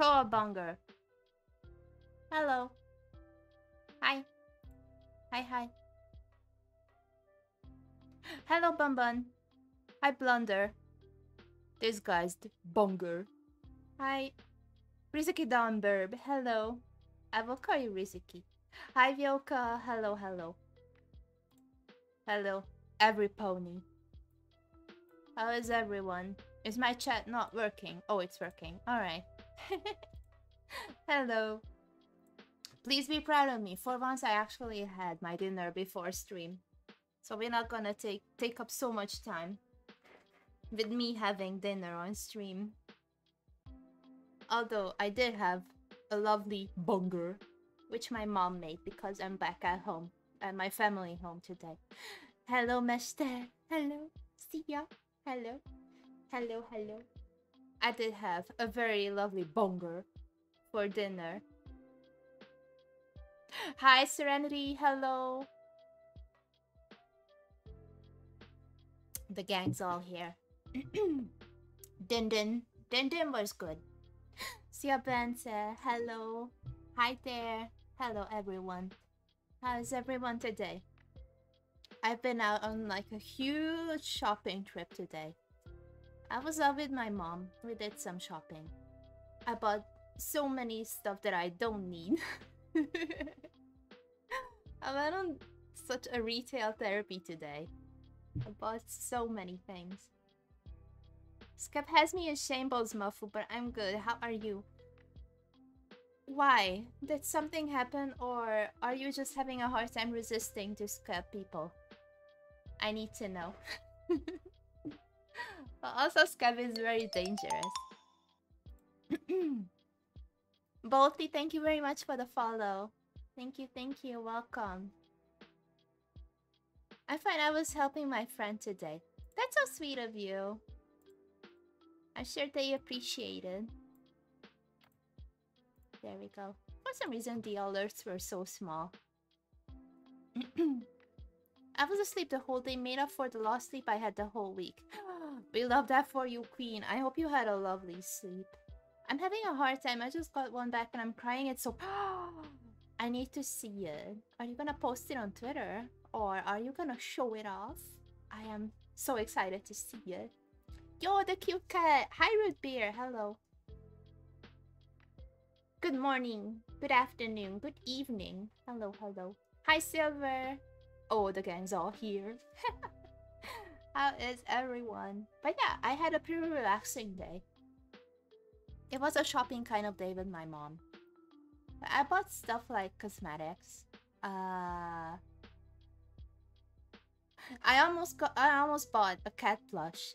Poor Bunger. Hello. Hi. Hi, hi. Hello, Bun Bun. Hi, Blunder. This guy's Bunger. Hi. Rizuki Downburb. Hello. I will call you Rizuki. Hi, Vyoka. Hello, hello. Hello, every pony. How is everyone? Is my chat not working? Oh, it's working. Alright. Hello. Please be proud of me. For once, I actually had my dinner before stream. So we're not gonna take up so much time with me having dinner on stream. Although, I did have a lovely Bunger, which my mom made because I'm back at home. At my family home today. Hello, Mester. Hello. See ya. Hello. Hello, hello. I did have a very lovely Bunger for dinner. Hi, Serenity. Hello. The gang's all here. Din Din. Din Din was good. See ya, Benzer. Hello. Hi there. Hello, everyone. How's everyone today? I've been out on like a huge shopping trip today. I was out with my mom. We did some shopping. I bought so many stuff that I don't need. I went on such a retail therapy today. I bought so many things. Skep has me in shambles, Muffle, but I'm good. How are you? Why? Did something happen, or are you just having a hard time resisting to Skep people? I need to know. But also, Skep is very dangerous. Bolty, thank you very much for the follow. Thank you, welcome. I find I was helping my friend today. That's so sweet of you. I'm sure they appreciate it. There we go. For some reason, the alerts were so small. I was asleep the whole day, made up for the lost sleep I had the whole week. We love that for you, Queen. I hope you had a lovely sleep. I'm having a hard time. I just got one back and I'm crying. It's so... I need to see it. Are you gonna post it on Twitter? Or are you gonna show it off? I am so excited to see it. Yo, the cute cat! Hi, Root Beer! Hello. Good morning, good afternoon, good evening. Hello, hello. Hi, Silver. Oh, the gang's all here. How is everyone? But yeah, I had a pretty relaxing day. It was a shopping kind of day with my mom. I bought stuff like cosmetics. I almost bought a cat plush,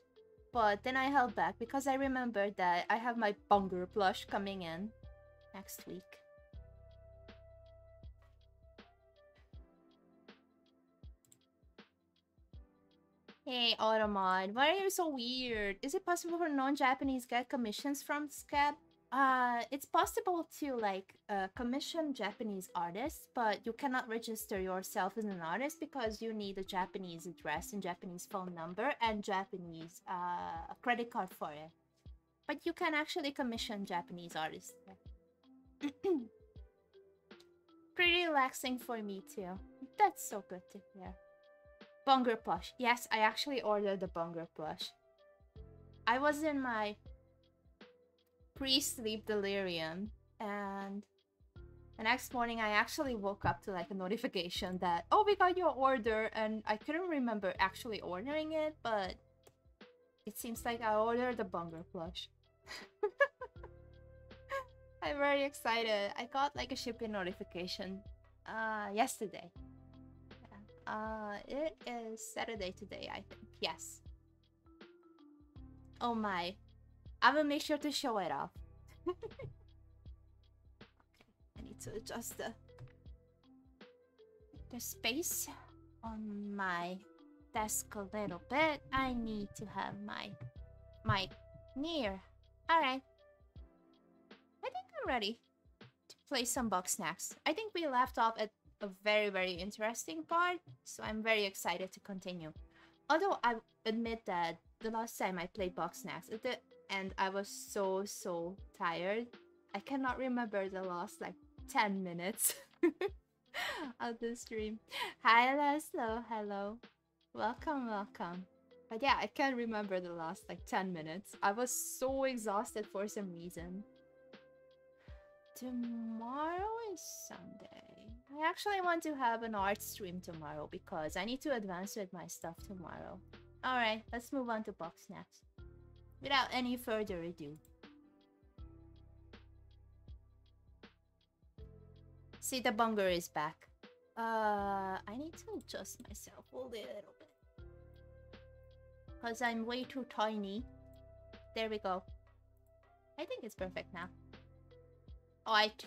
but then I held back because I remembered that I have my Bunger plush coming in next week. Hey, Automod, why are you so weird? Is it possible for non-Japanese get commissions from Skep? It's possible to like commission Japanese artists, but you cannot register yourself as an artist because you need a Japanese address and Japanese phone number and Japanese credit card for it. But you can actually commission Japanese artists. Pretty relaxing for me too. That's so good to hear. Bunger plush. Yes, I actually ordered the Bunger plush. I was in my pre-sleep delirium and the next morning I actually woke up to like a notification that, oh, we got your order, and I couldn't remember actually ordering it, but it seems like I ordered the Bunger plush. I'm very excited. I got like a shipping notification yesterday. Yeah. It is Saturday today, I think. Yes. Oh my. I will make sure to show it off. Okay, I need to adjust the space on my desk a little bit. I need to have my mic near. Alright. I think I'm ready to play some Bugsnax. I think we left off at a very, very interesting part, so I'm very excited to continue. Although I admit that the last time I played Bugsnax, and I was so tired. I cannot remember the last like 10 minutes of the stream. Hi Laszlo, hello. Welcome, welcome. But yeah, I can't remember the last like 10 minutes. I was so exhausted for some reason. Tomorrow is Sunday. I actually want to have an art stream tomorrow because I need to advance with my stuff tomorrow. Alright, let's move on to Bugsnax. Without any further ado. See, the Bunger is back. I need to adjust myself a little bit. Because I'm way too tiny. There we go. I think it's perfect now. Alright.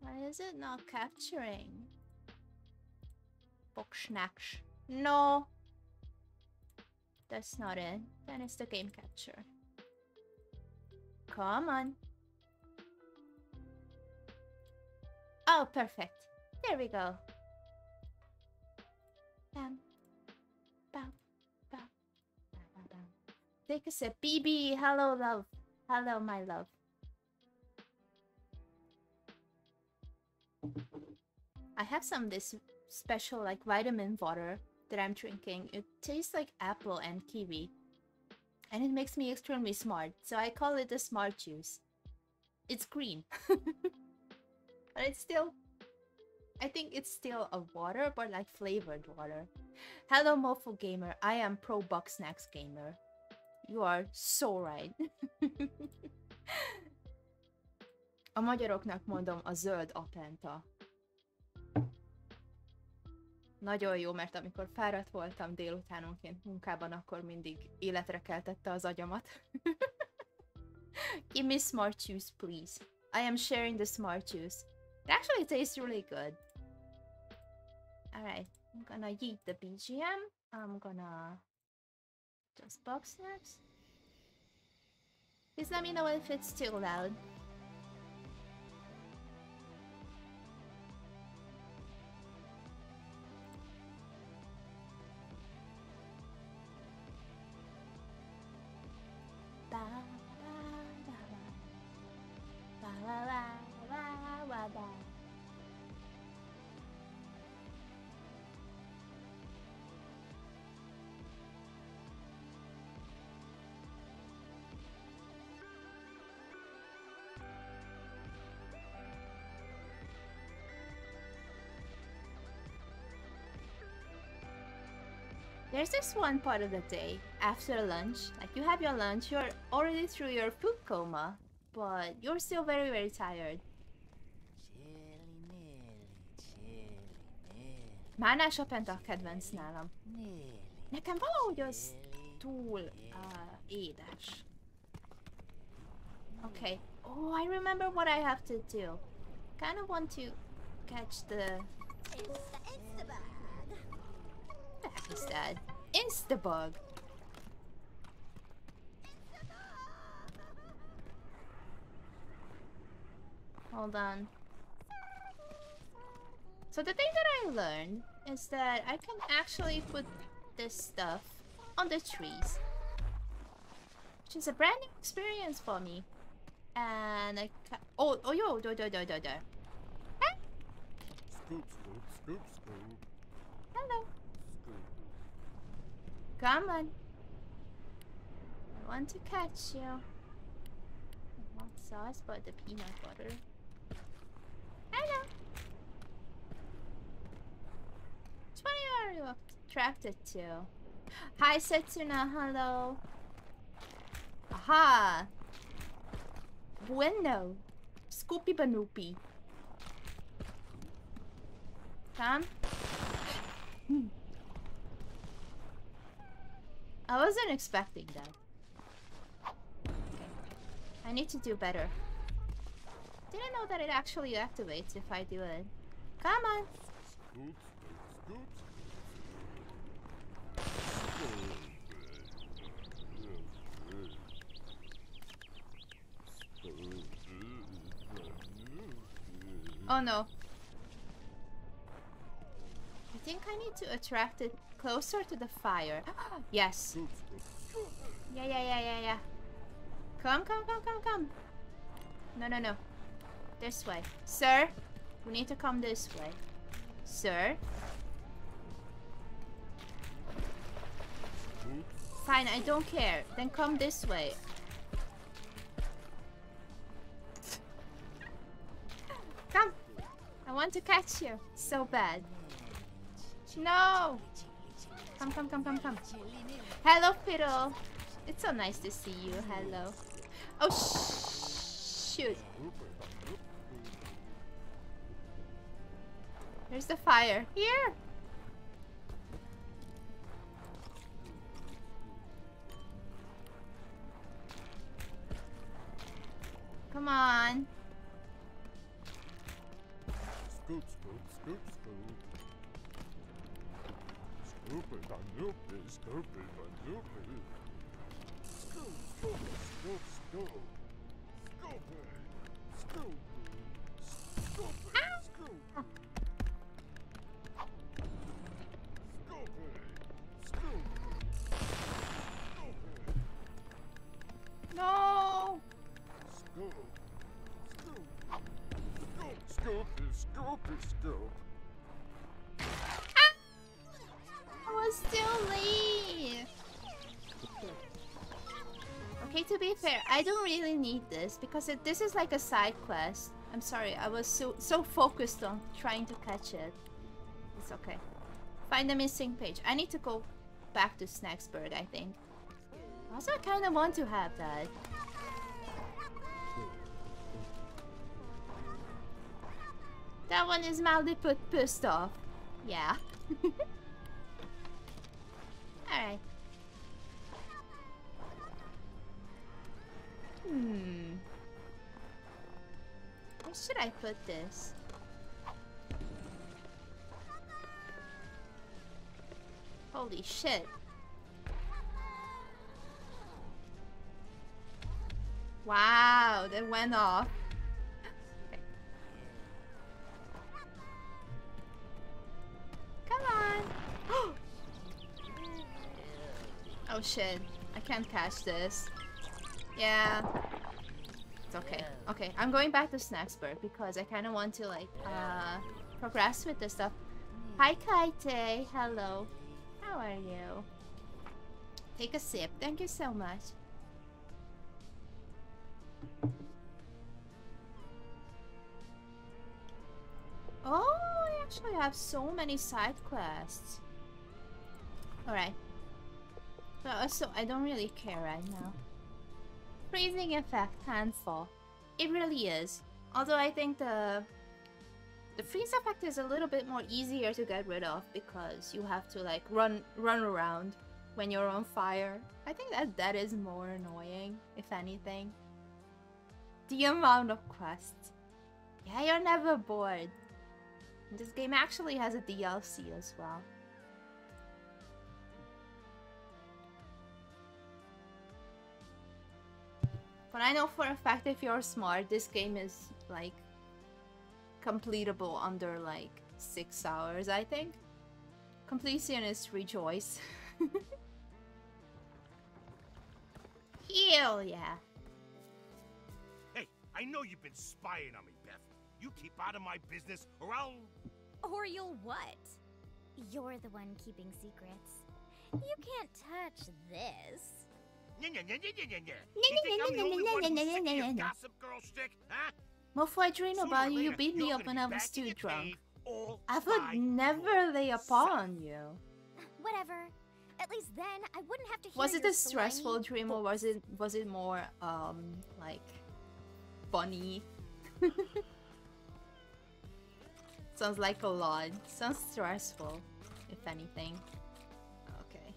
Why is it not capturing? Bugsnax. No! That's not it. Then it's the game capture. Come on. Oh, perfect. There we go. Bam. Bam. Bam. Bam. Bam. Bam. Take a sip. BB, hello, love. Hello, my love. I have some this special like vitamin water that I'm drinking. It tastes like apple and kiwi. And it makes me extremely smart. So I call it the smart juice. It's green. But it's still... I think it's still a water, but like flavored water. Hello Mofo Gamer. I am Pro Bugsnax Gamer. You are so right. A magyaroknak mondom, a zöld apenta. Nagyon jó, mert amikor fáradt voltam délutánonként munkában, akkor mindig életre keltette az agyamat. Give me smart juice, please. I am sharing the smart juice. It actually tastes really good. Alright, I'm gonna yeet the BGM. I'm gonna... just Bugsnax. Please let me know if it's too loud. There's this one part of the day, after lunch, like you have your lunch, you're already through your food coma, but you're still very, very tired. Mánás a penta a kedvenc nálam. Nekem valahogy az túl édes. Okay. Oh, I remember what I have to do. Kind of want to catch the... is that Instabug? Hold on. So the thing that I learned is that I can actually put this stuff on the trees, which is a brand new experience for me. And I can... oh, oh, yo, do, do, do, do, do. Huh? Scoop, scoop, scoop, scoop. Hello. Come on. I want to catch you. I want sauce, but the peanut butter. Hello. Which one are you attracted to? Hi, Setsuna. Hello. Aha. Bueno. Scoopy Banoopy. Come. Hmm. I wasn't expecting that. Okay. I need to do better. Didn't know that it actually activates if I do it. Come on! Oh no. I think I need to attract it closer to the fire. Yes. Yeah, yeah, yeah, yeah, yeah. Come, come, come, come, come. No, no, no. This way. Sir, we need to come this way. Sir. Fine, I don't care. Then come this way. Come. I want to catch you. So bad. No. Come, come, come, come, come. Hello, Fiddle. It's so nice to see you. Hello. Oh, shoot. There's the fire. Here. Come on. Scoop, scoop, scoop, scoop. Scoopy, Bunopper, Scoopy, Bunopper. Scoop, scoop, scoop, scoop. Scoopy, scoop, scoop, scoop. No. Scoop, scoop, scoop, scoop, scoop, scoop. I was too late. Okay, to be fair, I don't really need this because this is like a side quest. I'm sorry, I was so focused on trying to catch it. It's okay. Find the missing page. I need to go back to Snaxburg, I think. Also, I kind of want to have that. That one is mildly pissed off. Yeah. Alright. Hmm. Where should I put this? Holy shit. Wow, that went off. Okay. Come on. Oh shit. I can't catch this. Yeah. It's okay. Okay, I'm going back to Snaxburg because I kind of want to like progress with this stuff. Hi Kaite, hello. How are you? Take a sip. Thank you so much. Oh, I actually have so many side quests. Alright. But also, I don't really care right now. Freezing effect, handful. It really is. Although I think the freeze effect is a little bit more easier to get rid of because you have to like run around when you're on fire. I think that is more annoying, if anything. The amount of quests. Yeah, you're never bored. And this game actually has a DLC as well. But I know for a fact if you're smart, this game is like completable under like 6 hours, I think. Completionists rejoice. Hell yeah. Hey, I know you've been spying on me, Beth. You keep out of my business or I'll... Or you'll what? You're the one keeping secrets. You can't touch this. You think I'm the only one who's sick of your gossip girl shtick, huh? Before I dream about you, you beat me up when I was too drunk. I would never lay upon you. Whatever. At least then I wouldn't have to hear. Was it a stressful dream or was it more like funny? Sounds like a lot. Sounds stressful, if anything. Okay.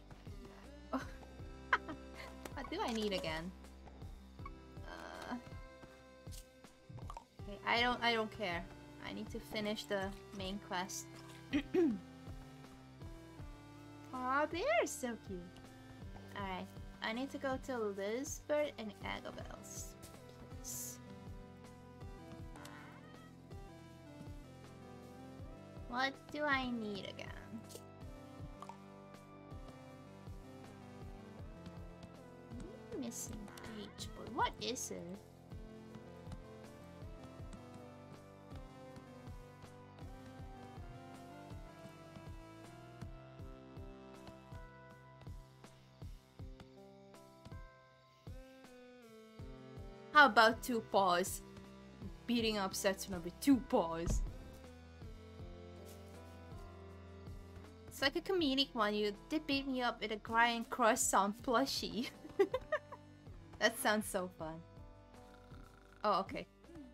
What do I need again? I don't care. I need to finish the main quest. Aw, they're so cute. Alright, I need to go to Lizbert and Eggabell's place. What do I need again? Missing page, but what is it? How about two paws? Beating up Setsuna with two paws. It's like a comedic one. You did beat me up with a crying croissant plushie. That sounds so fun. Oh, okay.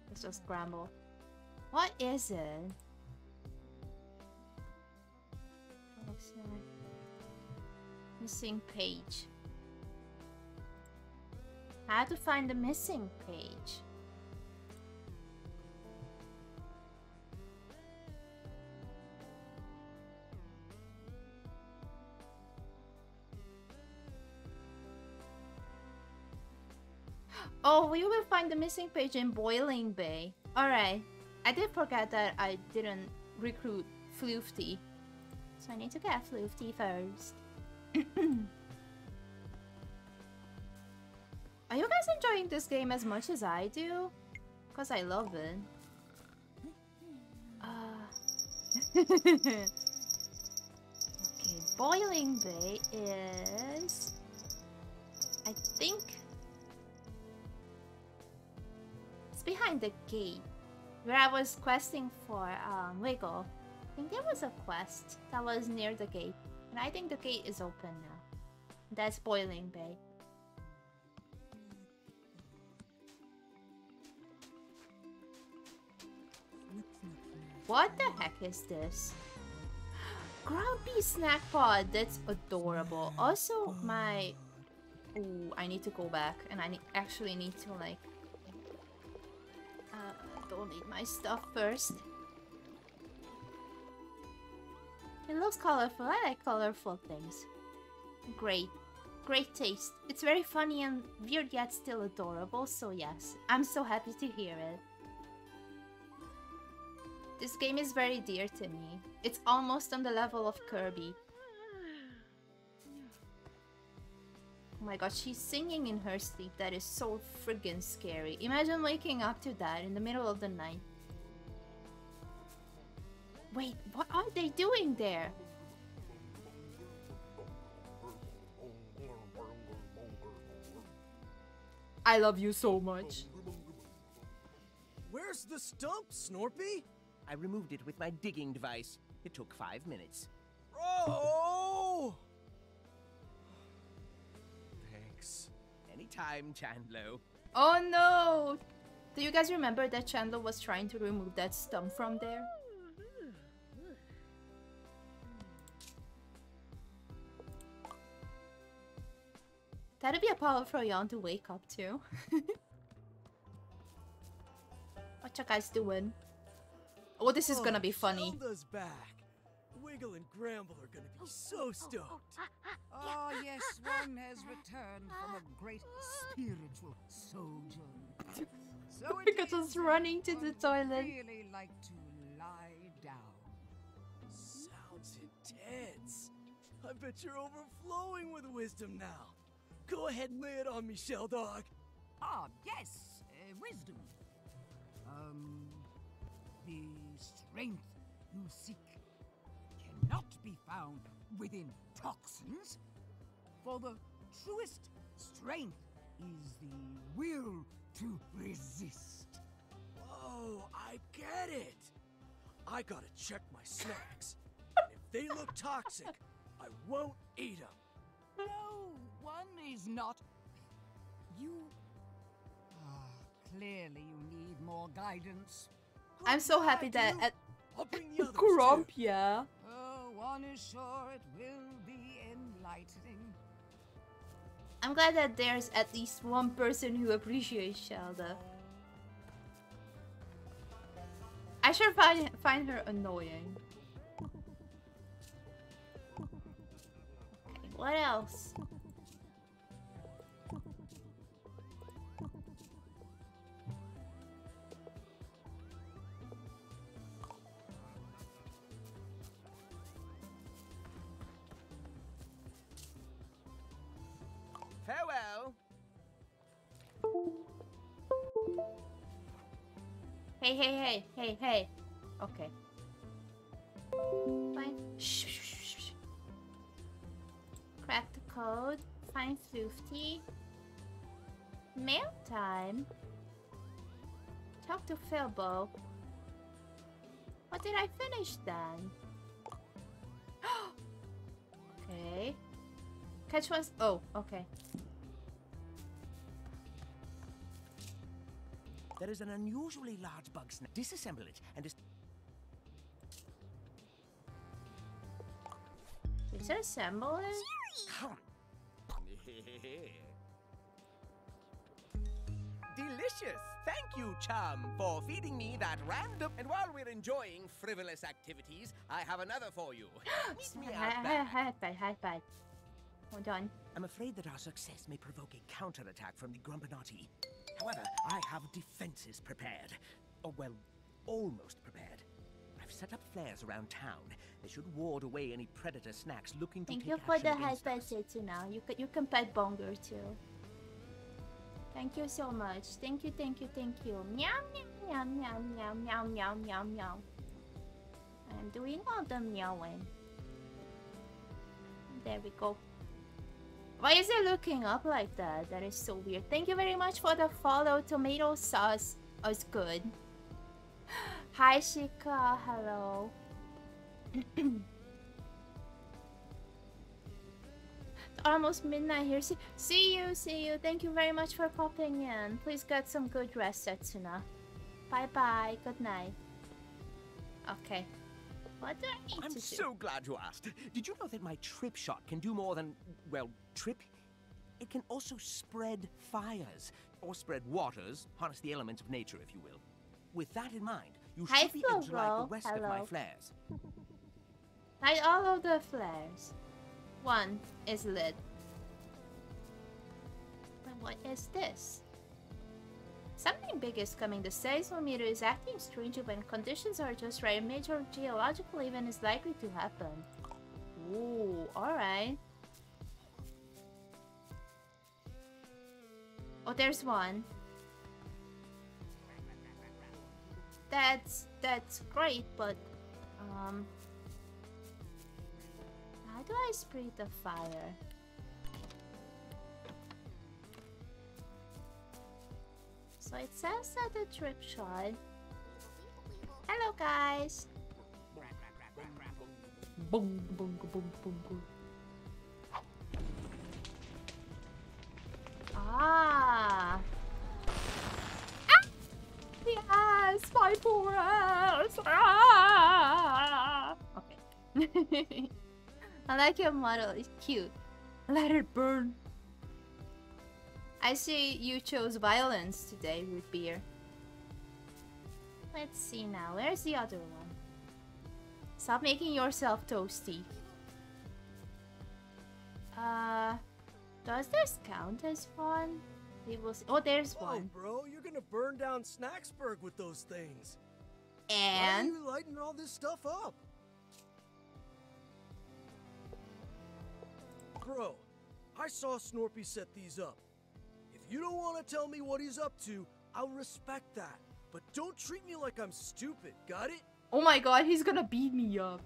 Let's just scramble. What is it? What's that? Missing page. How to find the missing page? Oh, we will find the missing page in Boiling Bay. Alright. I did forget that I didn't recruit Floofty. So I need to get Floofty first. Are you guys enjoying this game as much as I do? Because I love it. Okay, Boiling Bay is... I think... it's behind the gate. Where I was questing for Wiggle. I think there was a quest that was near the gate. And I think the gate is open now. That's Boiling Bay. What the heck is this? Grumpy snack pod. That's adorable. Also, my... ooh, I need to go back. And I actually need to, like... don't need my stuff first. It looks colorful. I like colorful things. Great. Great taste. It's very funny and weird yet still adorable. So yes, I'm so happy to hear it. This game is very dear to me. It's almost on the level of Kirby. Oh my god, she's singing in her sleep. That is so friggin' scary. Imagine waking up to that in the middle of the night. Wait, what are they doing there? I love you so much. Where's the stump, Snorpy? I removed it with my digging device. It took 5 minutes. Oh! Thanks. Anytime, Chandler. Oh no! Do you guys remember that Chandler was trying to remove that stump from there? That'd be a powerful yawn to wake up to. What you guys doing? Oh, this is gonna be funny. Zelda's back. Wiggle and Gramble are gonna be so stoked. Oh yes, one has returned from a great spiritual sojourn. So because I was running to the toilet. Really like to lie down. Sounds intense. I bet you're overflowing with wisdom now. Go ahead and lay it on me, Shell Dog. Ah, yes, wisdom. The strength you seek cannot be found within toxins, for the truest strength is the will to resist. Oh, I get it. I gotta check my snacks. If they look toxic, I won't eat them. No, one is not. You... clearly you need more guidance. I'm so happy that at Grump, yeah. Oh, one is sure it will be enlightening. I'm glad that there's at least one person who appreciates Shelda. I sure find her annoying. Okay, what else? Farewell. Hey, hey, hey, hey, hey. Okay. Fine. Shh, shh, shh, shh. Crack the code. Find Floofty. Mail time. talk to Philbo. What did I finish then? Okay. Catch once. Oh, okay. There is an unusually large bug snack. Disassemble it and disassemble it? Delicious! Thank you, Chum, for feeding me that random. And while we're enjoying frivolous activities, I have another for you. Meet me out back. Hi. Hold on. I'm afraid that our success may provoke a counterattack from the Grumpinati. However, I have defenses prepared. Or, well, almost prepared. I've set up flares around town. They should ward away any predator snacks looking to take action against us. Thank you for the hyper too now. You can pet Bunger too. Thank you so much. Thank you. Meow. I'm doing all the meowing. There we go. Why is it looking up like that? That is so weird. Thank you very much for the follow. Tomato sauce was good. Hi, Shika. Hello. It's almost midnight here. See you. Thank you very much for popping in. Please get some good rest, Setsuna. Bye. Good night. Okay. What do I need to do? I'm so glad you asked. Did you know that my trip shot can do more than, well, trip? It can also spread fires, or spread waters, harness the elements of nature, if you will. With that in mind, you should be able to light the rest of my flares. Light all of the flares. One is lit. But what is this? Something big is coming. The seismometer is acting strangely when conditions are just right. A major geological event is likely to happen. Ooh, alright. Oh, there's one. That's great, but how do I spread the fire? So it says that the trip shot. Hello, guys. Boom. Ah! Yes, my poor ass. Ah! Okay. I like your model. It's cute. Let it burn. I see you chose violence today, Root Beer. Let's see now. Where's the other one? Stop making yourself toasty. Does this count as one? We will see. Oh, there's one. Oh, bro, you're gonna burn down Snaxburg with those things. And why are you lighting all this stuff up? Bro, I saw Snorpy set these up. You don't want to tell me what he's up to, I'll respect that. But don't treat me like I'm stupid, got it? Oh my god, he's gonna beat me up.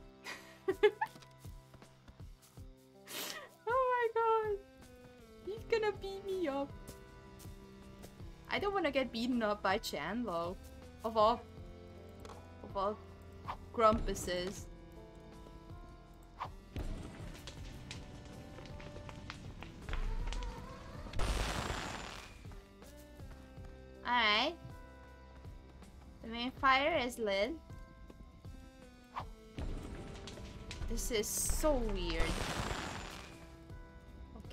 Oh my god. He's gonna beat me up. I don't want to get beaten up by Chandler. Of all Grumpuses. Alright. The main fire is lit. This is so weird.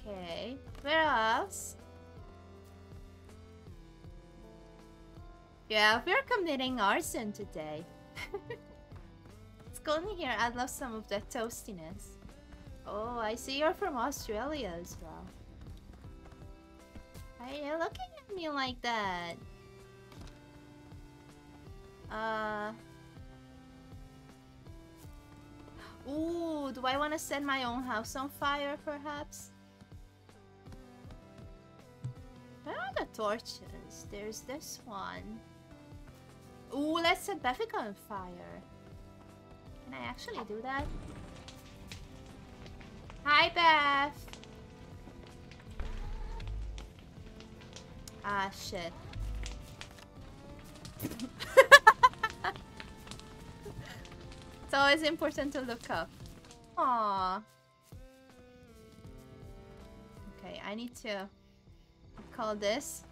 Okay. Where else? Yeah, we're committing arson today. It's cold in here. I'd love some of that toastiness. Oh, I see you're from Australia as well. Why are you looking at me like that? Ooh, do I want to set my own house on fire, perhaps? Where are the torches? There's this one. Ooh, let's set Befika on fire. Can I actually do that? Hi, Beth! Ah, shit. It's always important to look up. Aww. Okay, I need to call this.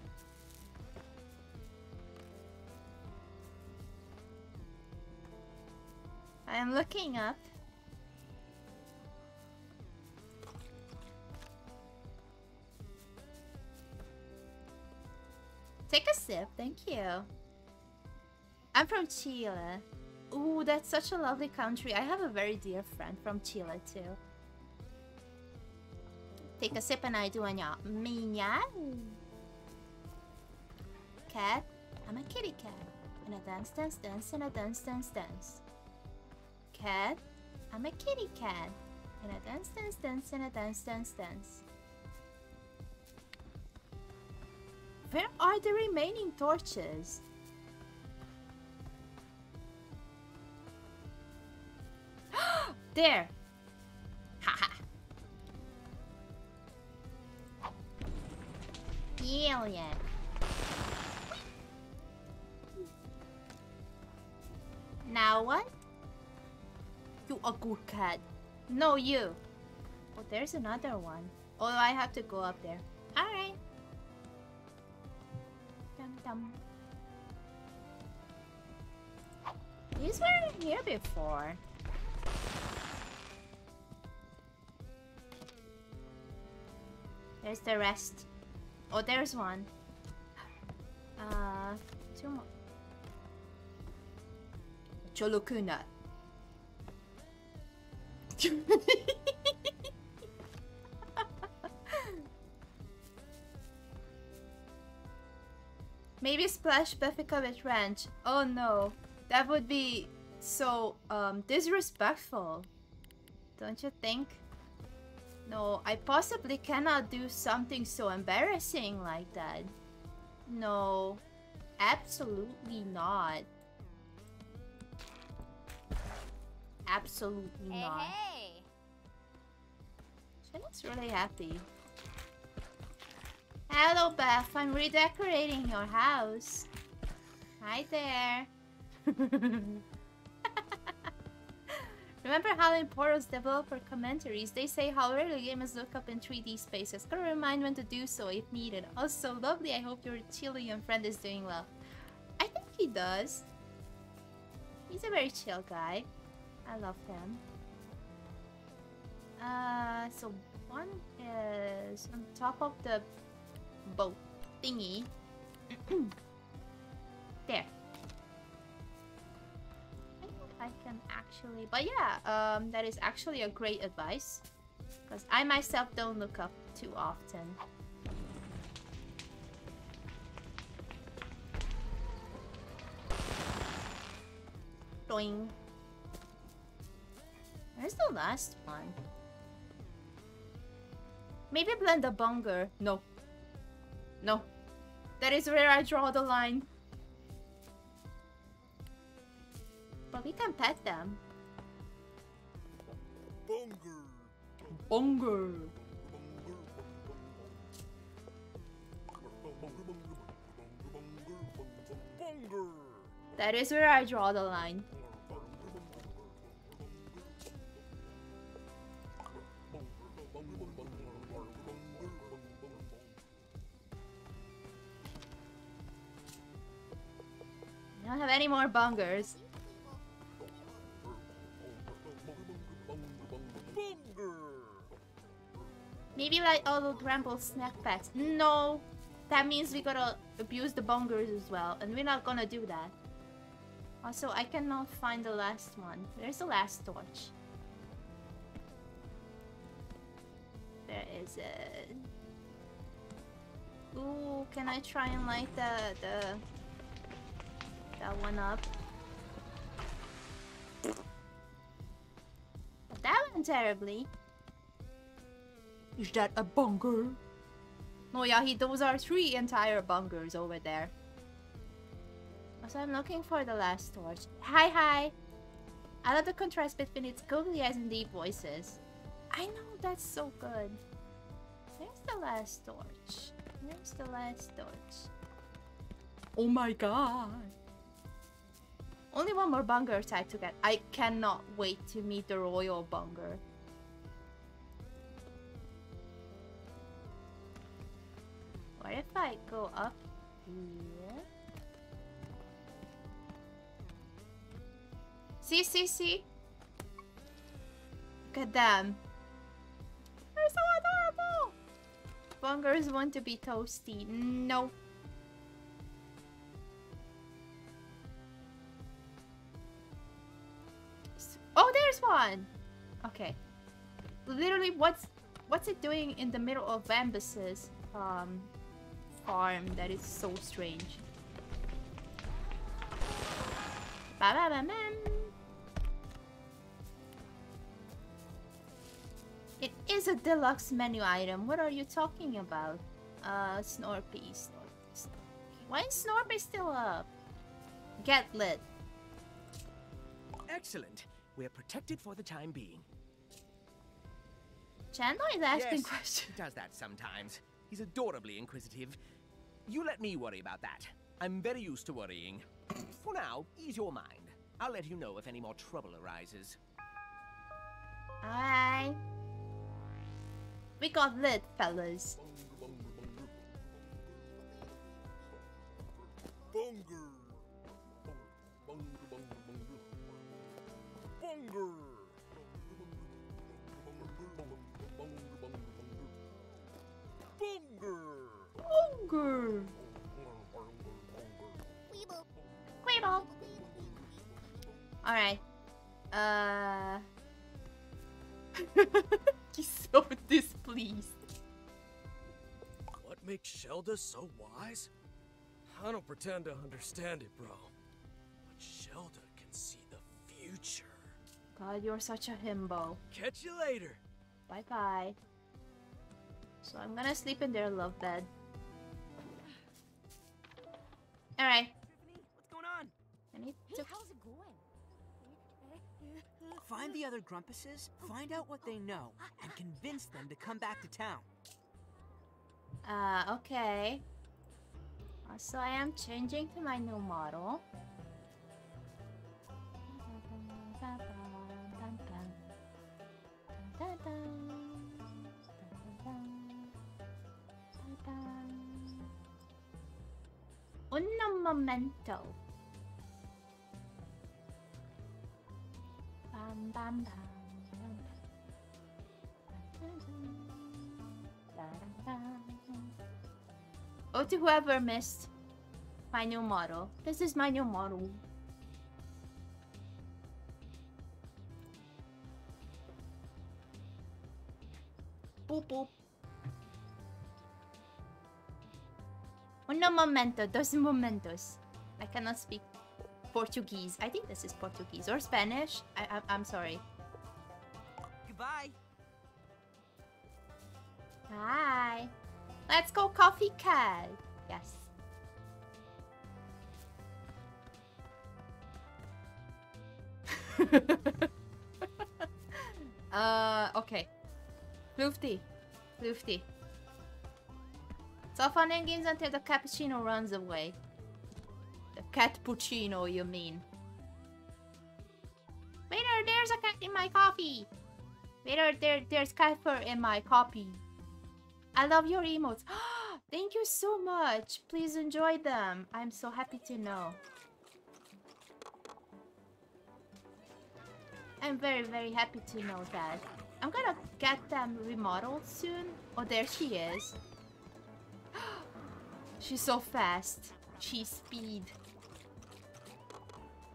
I am looking up. Take a sip, thank you. I'm from Chile. Ooh, that's such a lovely country. I have a very dear friend from Chile too. Take a sip and I do an meow. Cat, I'm a kitty cat. And I dance, dance, dance, and I dance, dance, dance. Cat, I'm a kitty cat. And I dance, dance, dance, and I dance, dance, dance. Where are the remaining torches? There! Haha! Yeah. Now what? You a good cat. No, you. Oh, there's another one. Oh, I have to go up there. Alright. These weren't here before. There's the rest. Oh, there's one. Two more. Cholokuna. Maybe splash Befika with ranch. Oh no, that would be so disrespectful, don't you think? No, I possibly cannot do something so embarrassing like that. No, absolutely not. Absolutely not. Hey. She looks really happy. Hello, Beth. I'm redecorating your house. Hi there. Remember how in Portal's developer commentaries, they say how rarely gamers look up in 3D spaces. Gotta remind when to do so if needed. Also, lovely, I hope your Chilean friend is doing well. I think he does. He's a very chill guy. I love him. So one is on top of the boat thingy. There. I can actually, but yeah, that is actually a great advice, because I myself don't look up too often. Doing. Where's the last one? Maybe blend a bunger. No. No. That is where I draw the line. But we can pet them. Bunger. Bunger. That is where I draw the line. I don't have any more bungers. Maybe like all the Grumpuses snack packs. No, that means we gotta abuse the bongers as well, and we're not gonna do that. Also, I cannot find the last one. Where's the last torch? Where is it? Ooh, can I try and light that one up? But that went terribly. Is that a bunger? No, yeah, those are three entire bungers over there. So I'm looking for the last torch. Hi, hi! I love the contrast between its googly eyes and deep voices. I know, that's so good. Where's the last torch? Where's the last torch? Oh my god! Only one more Bunger type to get. I cannot wait to meet the Royal Bunger. What if I go up here? See, see, see? Look at them. They're so adorable! Bungers want to be toasty. No. Oh, there's one! Okay. Literally, what's it doing in the middle of Bambus's farm? That is so strange. Ba-ba-ba-bam! It is a deluxe menu item. What are you talking about? Snorpy, Snorpy, Snorpy. Why is Snorpy still up? Get lit. Excellent. We're protected for the time being. Chandler is asking questions. He does that sometimes. He's adorably inquisitive. You let me worry about that. I'm very used to worrying. For now, ease your mind. I'll let you know if any more trouble arises. Alright. We got lit, fellas. Bunger. Bunger. Bunger. Queeble. Queeble. All right. He's so displeased. What makes Shelda so wise? I don't pretend to understand it, bro. But Shelda can see the future. God, you're such a himbo. Catch you later. Bye bye. So I'm gonna sleep in their love bed. Alright. What's going on? I need to... How's it going? Find the other Grumpuses, find out what they know, and convince them to come back to town. Okay. Also, I am changing to my new model. Un momento. Oh, to whoever missed my new model. This is my new model. Boop boop. Uno momento, dos momentos. I cannot speak Portuguese. I think this is Portuguese or Spanish. I'm sorry. Goodbye. Hi. Let's go coffee cat. Yes. Okay. Floofty. Floofty. It's all fun and games until the cappuccino runs away. The catpuccino, you mean? Waiter, there's a cat in my coffee. Waiter, there's cat fur in my coffee. I love your emotes. Thank you so much. Please enjoy them. I'm so happy to know. I'm very, very happy to know that. I'm gonna get them remodeled soon. Oh, there she is. She's so fast. She's speed.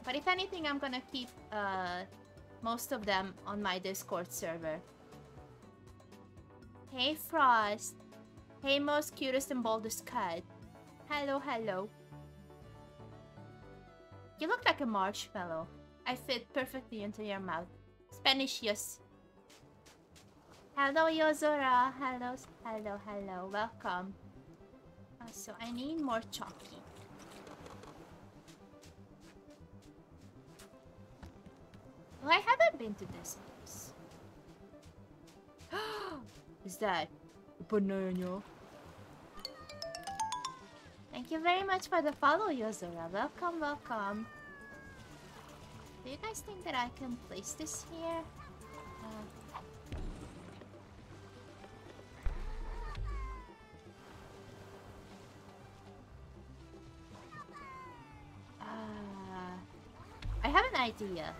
But if anything, I'm gonna keep most of them on my Discord server. Hey, Frost. Hey, most cutest and boldest cat. Hello, hello. You look like a marshmallow. I fit perfectly into your mouth. Spanish, yes. Hello, Yozora. Hello, hello, hello. Welcome. So I need more chalky. Well, I haven't been to this place. Is that banana? Thank you very much for the follow, Yozora. Welcome, welcome. Do you guys think that I can place this here? I have an idea.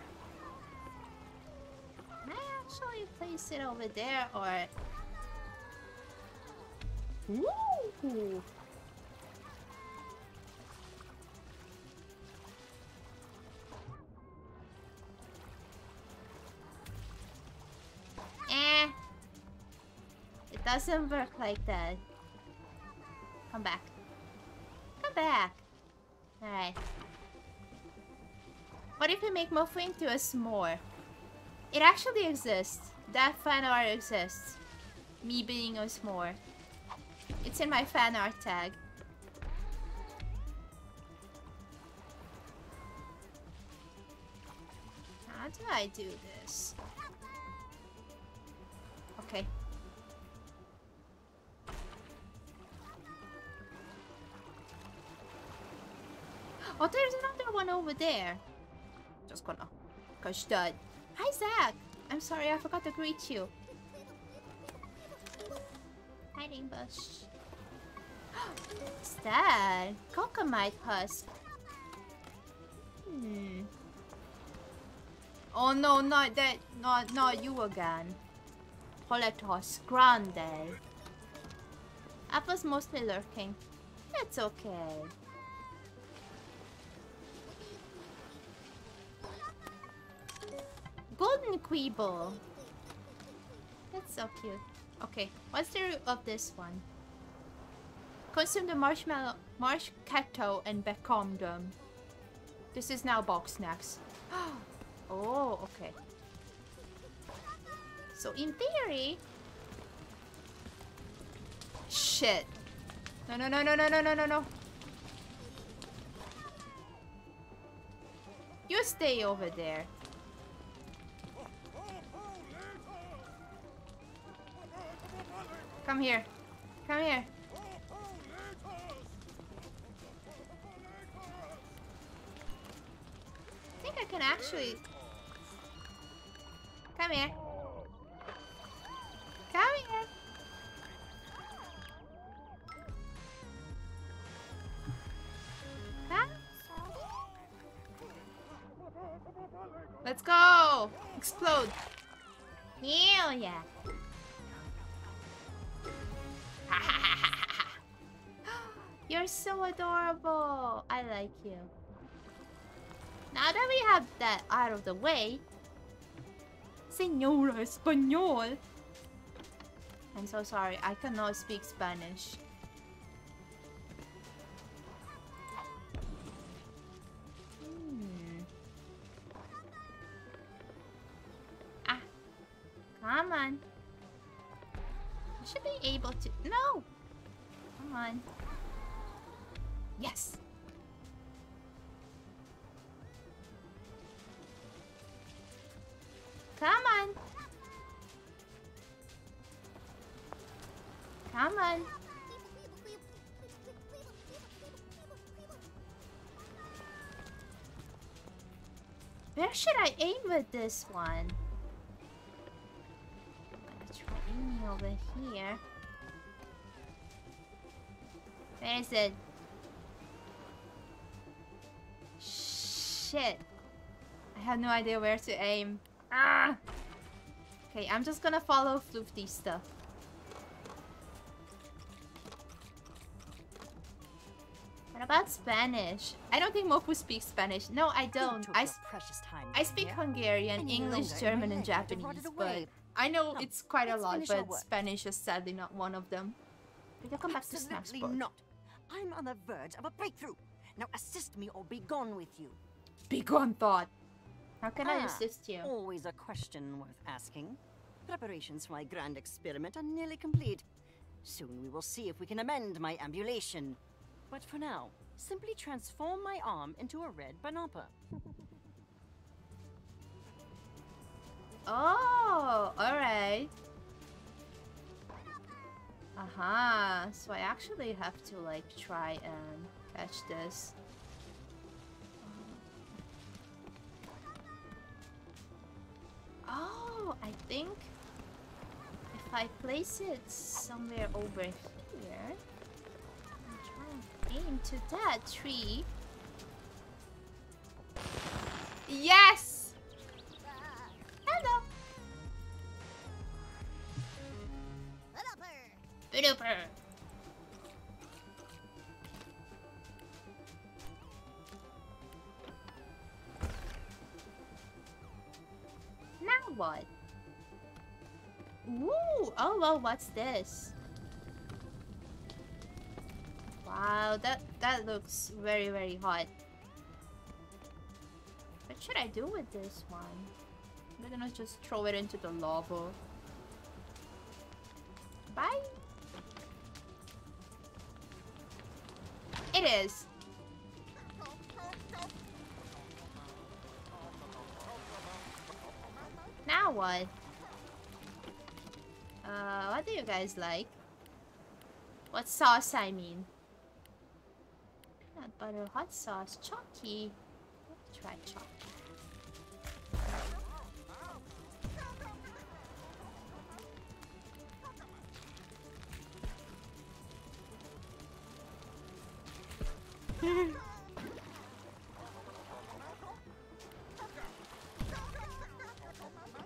Can I actually place it over there, or... Ooh! It doesn't work like that. Come back. Come back. Alright. What if we make Mofu into a s'more? It actually exists. That fan art exists. Me being a s'more. It's in my fan art tag. How do I do this? Okay. Oh, there's another one over there. Just gonna gosh that. Hi, Zach. I'm sorry, I forgot to greet you. Hiding bush. What's that? Cocomite husk. Oh no, not that. Not you again. Poletos grande. I was mostly lurking. That's okay. Golden Queeble. That's so cute. Okay, what's the root of this one? Consume the marshmallow, marsh cato, and become them. This is now Bugsnax. Oh, okay. So in theory, shit. No. You stay over there. Come here. Come here. I think I can actually... Come here. Come here. Huh? Let's go! Explode! Hell yeah! You're so adorable. I like you. Now that we have that out of the way, Señora Español. I'm so sorry. I cannot speak Spanish. Ah, come on. I should be able to. No. Come on. Yes. Come on. Come on. Where should I aim with this one? I'm gonna try aiming over here. Where is it? Shit. I have no idea where to aim. Ah! Okay, I'm just gonna follow Floofty stuff. What about Spanish? I don't think Mofu speaks Spanish. No, I don't. I speak Hungarian, English, German, and Japanese, but I know it's quite a lot, but Spanish is sadly not one of them. We'll come back to Snaxburg. I'm on the verge of a breakthrough. Now assist me or be gone with you. Be gone, thought. How can I assist you? Always a question worth asking. Preparations for my grand experiment are nearly complete. Soon we will see if we can amend my ambulation. But for now, simply transform my arm into a red Bunopper. Oh, alright. Aha, so I actually have to like try and catch this. think if I place it somewhere over here, I'm trying to aim to that tree. Yes! Hello! Bunopper! Now what? Ooh! Oh, well, what's this? Wow, that looks very, very hot. What should I do with this one? I'm gonna just throw it into the lava. Bye! It is! Now what? What do you guys like? What sauce, I mean? Peanut butter, hot sauce, chalky. Let's try chalky.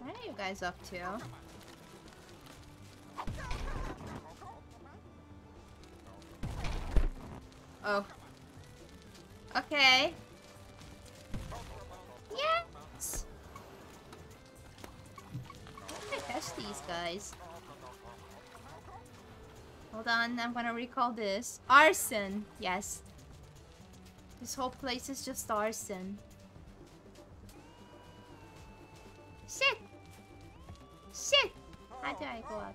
What are you guys up to? Oh. Okay. Yes! How did I catch these guys? Hold on, I'm gonna recall this. Arson! Yes. This whole place is just arson. Shit! Shit! How do I go up?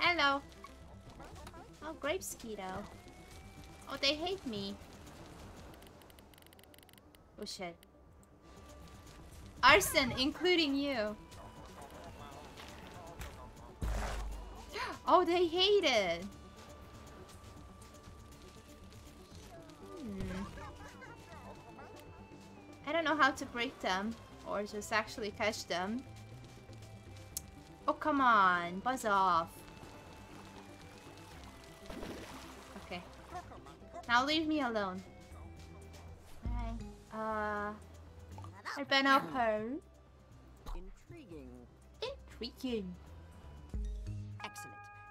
Hello! Oh, grape skeeto. Oh, they hate me. Oh shit. Arson, including you. Oh, they hate it. I don't know how to break them or just actually catch them. Oh, come on. Buzz off. Okay. Now leave me alone. Alright. I've been up her. Intriguing. Intriguing.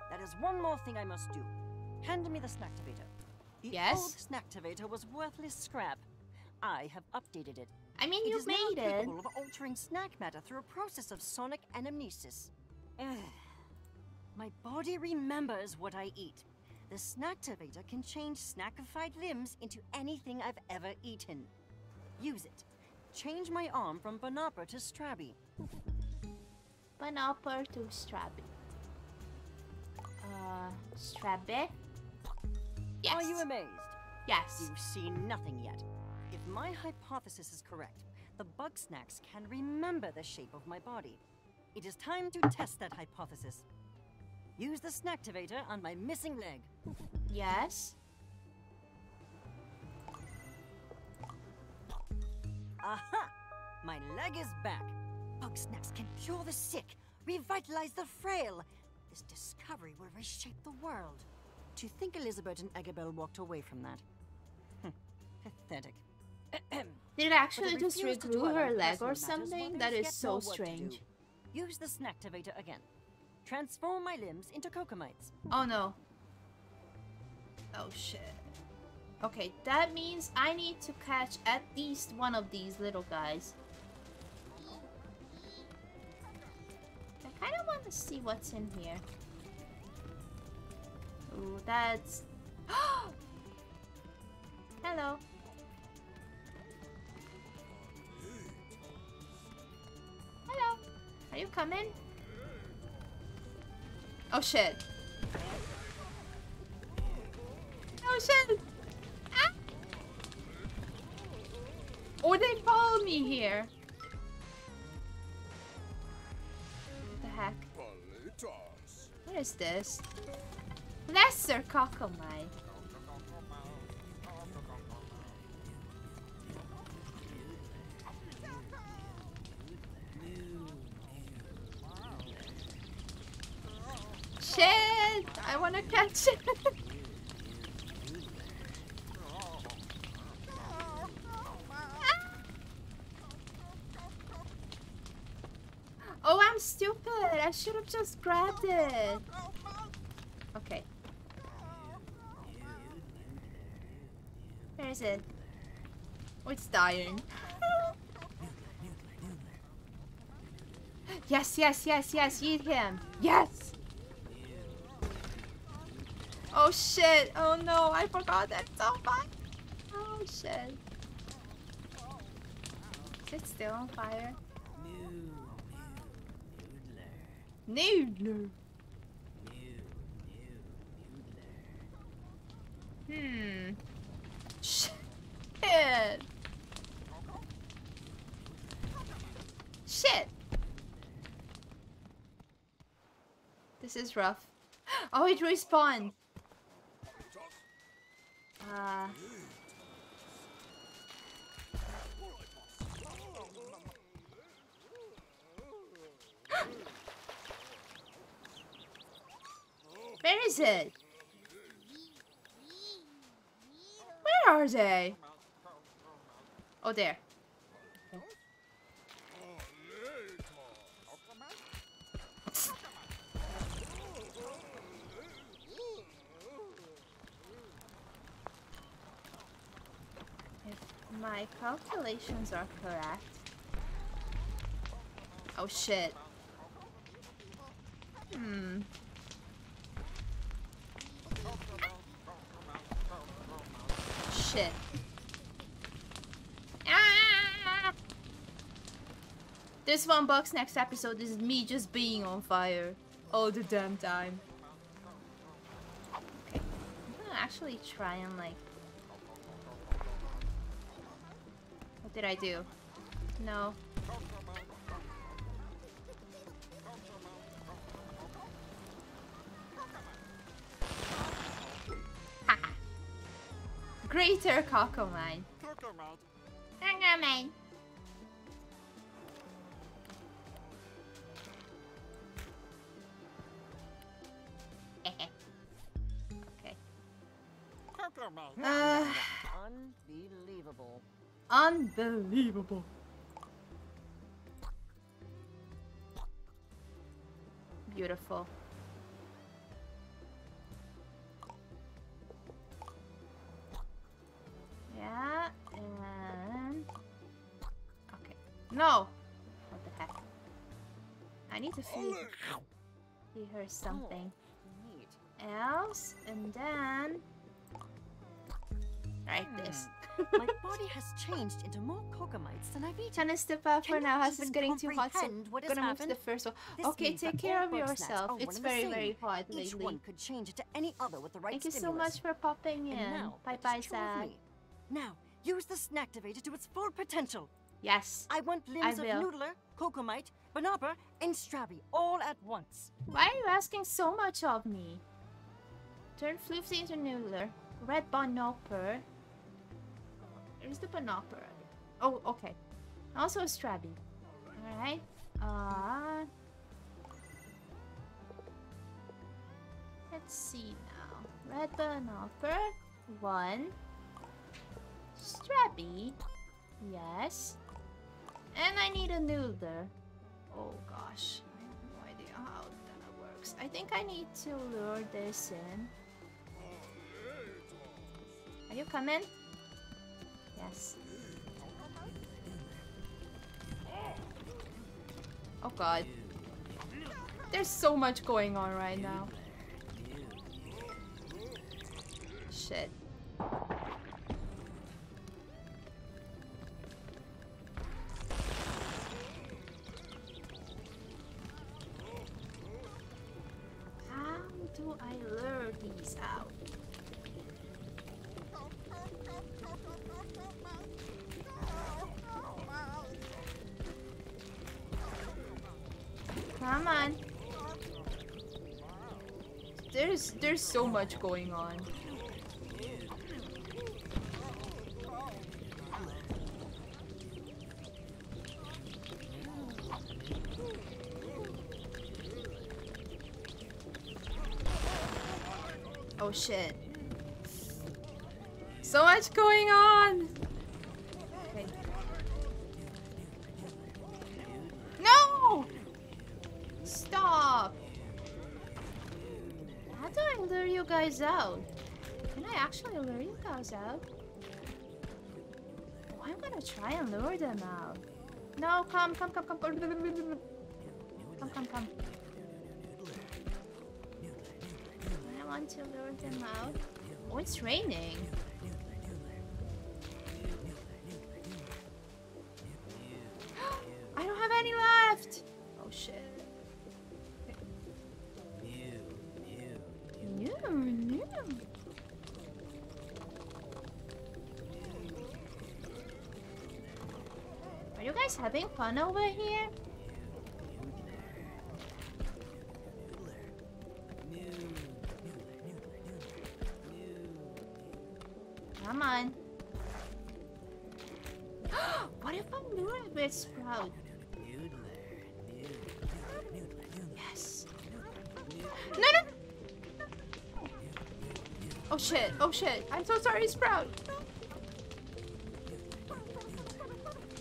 There is one more thing I must do. Hand me the Snacktivator. The old Snacktivator was worthless scrap. I have updated it. I mean, you made it. It is now capable of altering snack matter through a process of sonic anamnesis. My body remembers what I eat. The Snacktivator can change snackified limbs into anything I've ever eaten. Use it. Change my arm from Bunopper to Strabby. Bunopper to Strabby. Strabby? Yes. Are you amazed? Yes. You've seen nothing yet. If my hypothesis is correct, the Bugsnax can remember the shape of my body. It is time to test that hypothesis. Use the Snacktivator on my missing leg. Yes. Aha! My leg is back. Bugsnax can cure the sick, revitalize the frail. This discovery will reshape the world. Do you think Lizbert and Eggabell walked away from that? Pathetic. Did it actually just regrew her leg or something? That is so strange. Use the Snacktivator again. Transform my limbs into Cocomites. Oh no. Oh shit. Okay, that means I need to catch at least one of these little guys. I don't want to see what's in here. Ooh, that's... Hello. Hello. Are you coming? Oh shit. Oh shit. Ah! Oh, they follow me here. Heck. What is this? Lesser Cocomite. it! I want to catch it! Oh, I'm stupid! I should have just grabbed it! Okay. Where is it? Oh, it's dying. Yes, yes, yes, yes, eat him! Yes! Oh shit! Oh no, I forgot that so much! Oh shit. Is it still on fire? Noodler! Hmm. Shit! Shit! This is rough. Oh, it respawned! Where is it? Where are they? Oh, there. My calculations are correct. Oh shit. Hmm. Shit. Ah! This one box next episode is me just being on fire all the damn time. Okay. I'm gonna actually try and like... Did I do? No. Ha! Greater Cocomite. Cocomite. Okay. Unbelievable. Unbelievable. Beautiful. Yeah, and... Okay. No! What the heck? I need to feed her something else, and then... Like this. My body has changed into more Cocomites than I've eaten. Gonna step out for now, house is getting too hot, so what gonna happened? Move to the first one. This okay, take care of yourself. It's very hot lately. Each one could change it to any other with the right Thank stimulus. You so much for popping in. Now, bye, Zach. Now, use the Snacktivator to its full potential. Yes, I want limbs of Noodler, Cocomite, Bunopper, and Strabby all at once. Why are you asking so much of me? Turn Floofty into Noodler, Red Bunopper. There's the Bunopper. Oh, okay. Also a Strabby. Alright. Let's see now. Red Bunopper. One. Strabby. Yes. And I need a Noodler. Oh gosh. I have no idea how that works. I think I need to lure this in. Are you coming? Yes. Oh god. There's so much going on right now. Shit. How do I lure these out? Come on. There's so much going on. Oh shit. So much going on! Okay. No! Stop! How do I lure you guys out? Can I actually lure you guys out? Oh, I'm gonna try and lure them out. No, come. Come. I want to lure them out. Oh, it's raining. I don't have any left. Oh shit. No. Are you guys having fun over here? Come on. What if I'm doing a bit sprout? Yes. No. Oh shit. I'm so sorry, Sprout.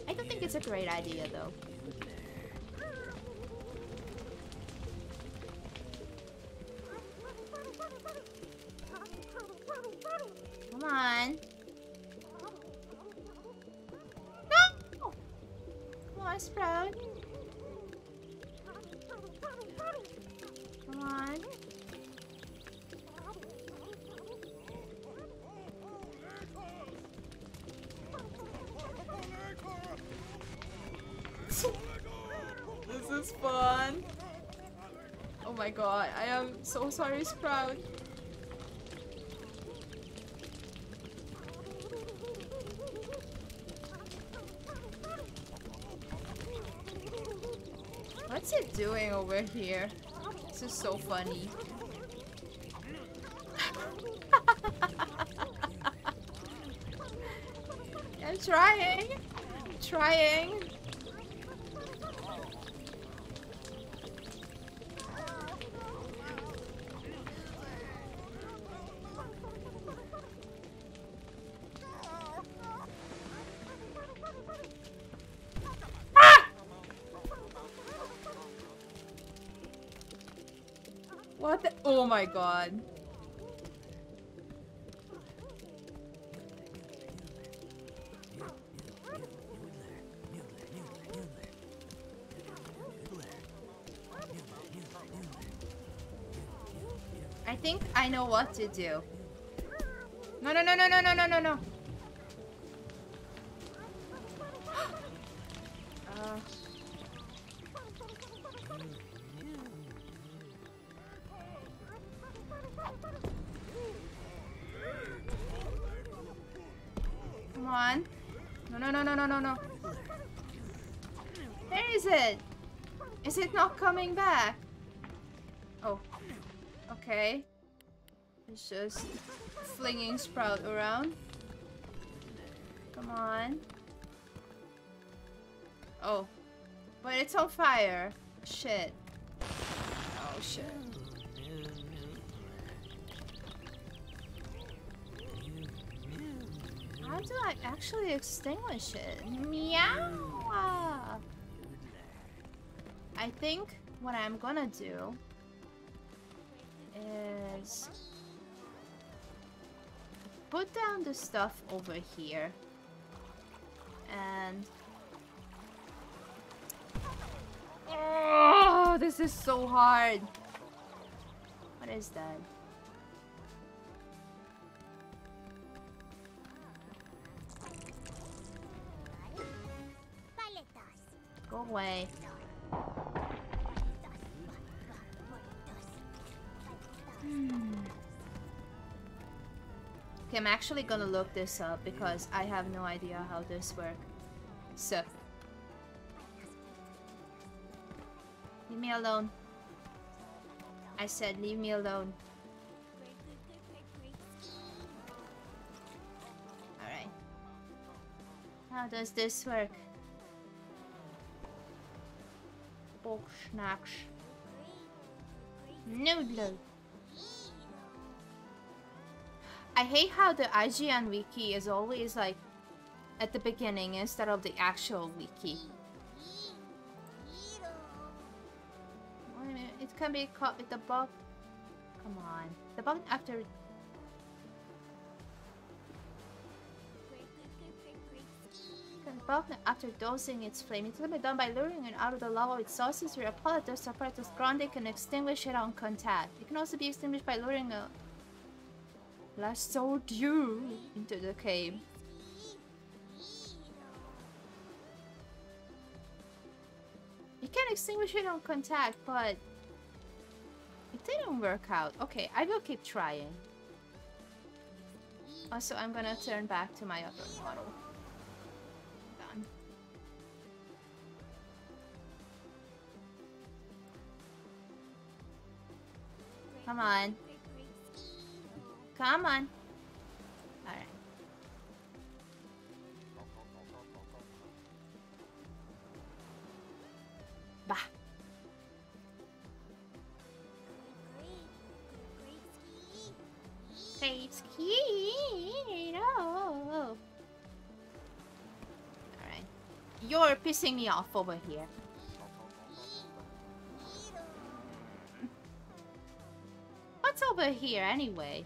I don't think it's a great idea, though. Come on. No! Come on, Sprout. Come on. This is fun. Oh my god, I am so sorry, Sprout. What's it doing over here? This is so funny. I'm trying. What the— oh my god. I think I know what to do. No. Come on. No. Where is it? Is it not coming back? Oh. Okay. It's just flinging Sprout around. Come on. Oh. But it's on fire. Shit. Oh shit. How do I actually extinguish it? Meow! I think what I'm gonna do is put down the stuff over here and... Oh, this is so hard! What is that? Go away. Okay, I'm actually gonna look this up because I have no idea how this works. So. Leave me alone. I said leave me alone. Alright. How does this work? Bugsnax. Noodler. I hate how the IGN wiki is always like at the beginning instead of the actual wiki. It can be caught with the bug. Come on. The bug after. Can bug after dosing its flame. It can be done by luring it out of the lava with sauces or a pellet or apparatus ground can extinguish it on contact. It can also be extinguished by luring a lasso dew into the cave. It can extinguish it on contact, but it didn't work out. Okay, I will keep trying. Also, I'm gonna turn back to my other model. Done. Come on. Come on. Alright. Bah. Grapes key. Alright. You're pissing me off over here. What's over here anyway?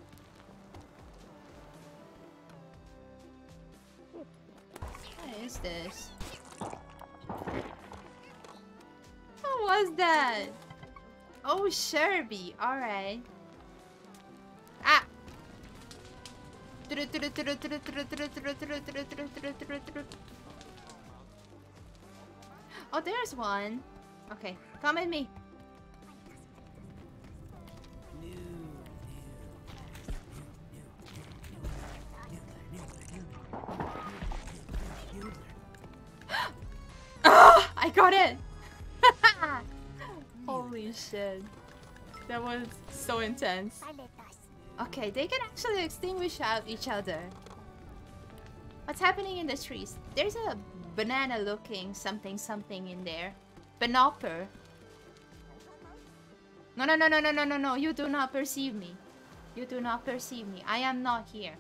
What is this? What was that? Oh, Sherby. Alright. Ah! Oh, there's one. Okay, come at me. Oh, I got it! Holy shit. That was so intense. Okay, they can actually extinguish out each other. What's happening in the trees? There's a banana looking something something in there. Bunopper. No, no, no, no, no, no, no, no. You do not perceive me. You do not perceive me. I am not here.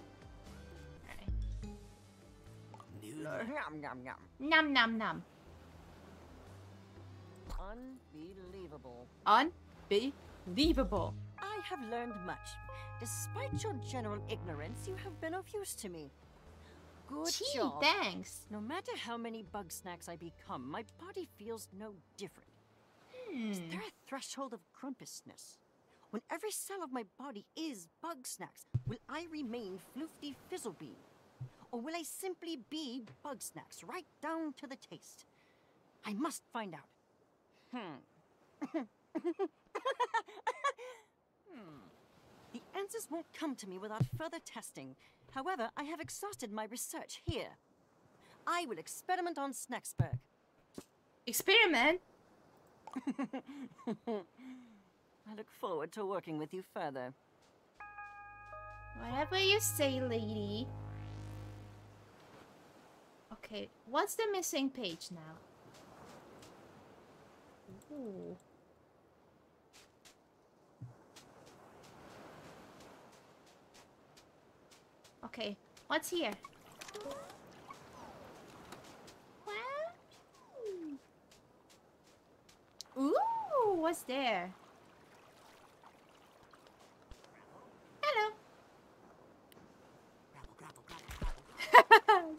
Noodler. Nom, nom, nom. Nom, nom, nom. Unbelievable. Unbelievable. I have learned much. Despite your general ignorance, you have been of use to me. Good job. Thanks. No matter how many Bugsnax I become, my body feels no different. Is there a threshold of grumpousness? When every cell of my body is Bugsnax, will I remain Floofty Fizzlebee? Or will I simply be Bugsnax, right down to the taste? I must find out. The answers won't come to me without further testing. However, I have exhausted my research here. I will experiment on Snaxburg. Experiment? I look forward to working with you further. Whatever you say, lady. Okay, what's the missing page now? Ooh. Okay, what's here? Wow. Ooh, what's there? Hello.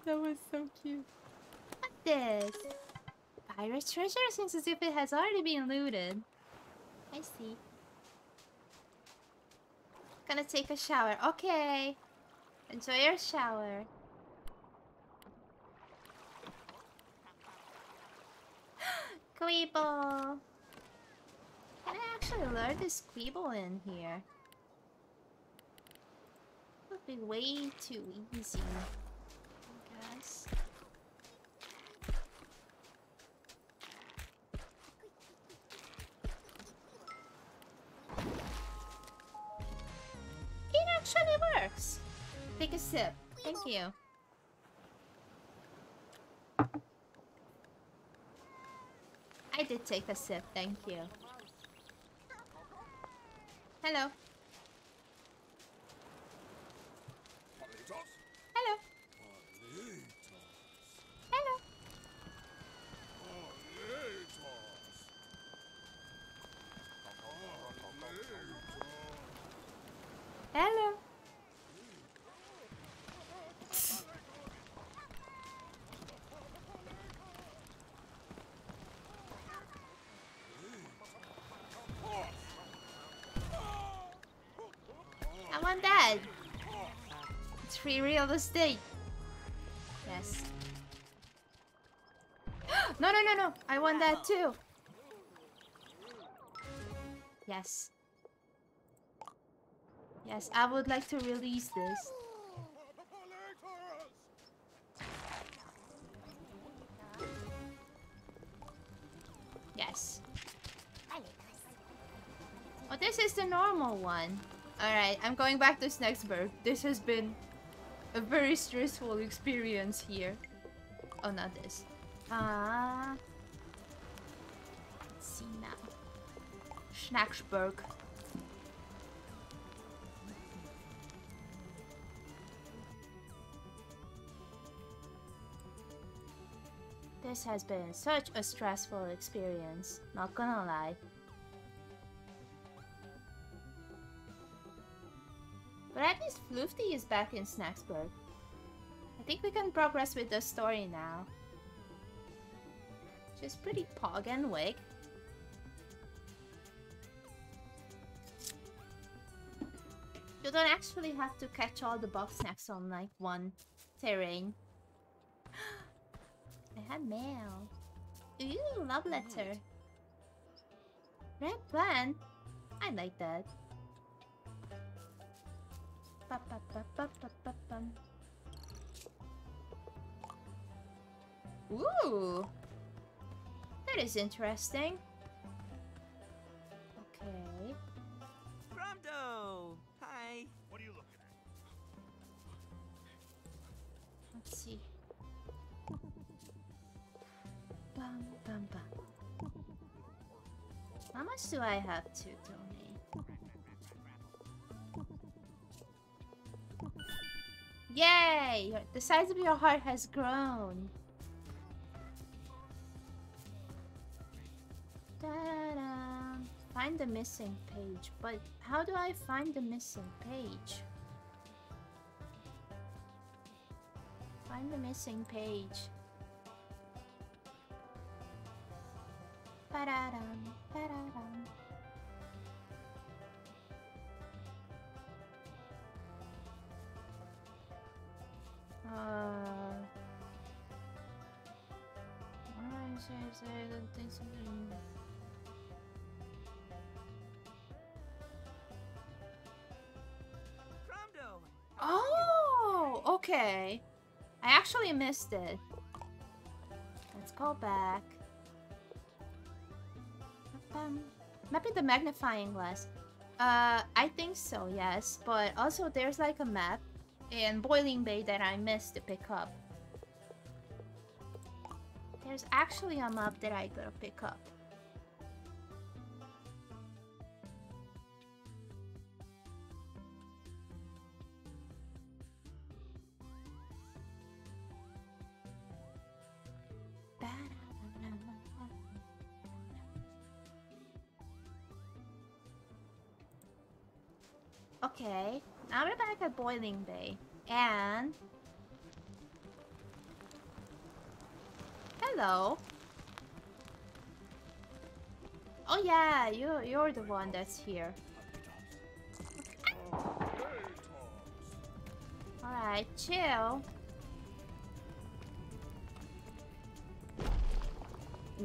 That was so cute. What's this? Pirate treasure seems as if it has already been looted. I see. Gonna take a shower. Okay. Enjoy your shower. Queeble! Can I actually lure this Queeble in here? Would be way too easy, I guess. It actually works! Take a sip. Thank you. I did take a sip. Thank you. Hello. not bad. It's free real estate. Yes. No, no, no, no. I want that too. Yes. Yes, I would like to release this. Yes. Oh, this is the normal one. Alright, I'm going back to Snaxburg. This has been a very stressful experience here. Oh, not this. Let's see now. Snaxburg. This has been such a stressful experience, not gonna lie. But at least Floofty is back in Snaxburg. I think we can progress with the story now. She's pretty pog and wig. You don't actually have to catch all the Bugsnax on like one terrain. I had mail. Ooh, love letter. Red plant? I like that. Ooh, that is interesting. Okay. Cromdo! Hi. What are you looking at? Let's see. Bum, bum, bum. How much do I have to donate? Yay! The size of your heart has grown. Ta-da. Find the missing page. But how do I find the missing page? Find the missing page. Ba-da-dum, ba-da-dum. I don't think so. Oh, okay. I actually missed it. Let's go back. Mapping the magnifying glass. I think so, yes. But also, there's like a map in Boiling Bay that I missed to pick up. There's actually a map that I gotta pick up. Okay, now we're back at Boiling Bay, and... Hello. Oh yeah, you're the one that's here. Alright, chill.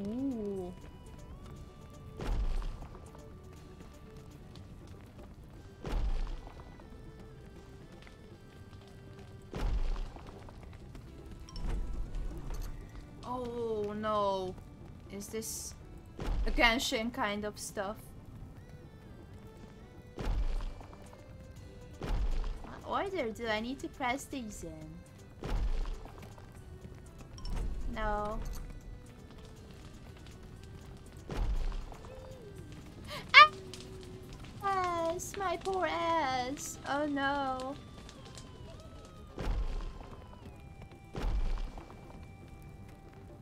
Ooh. Oh no. Is this a Genshin kind of stuff? What order do I need to press these in? No. Ah! Ass, my poor ass. Oh no.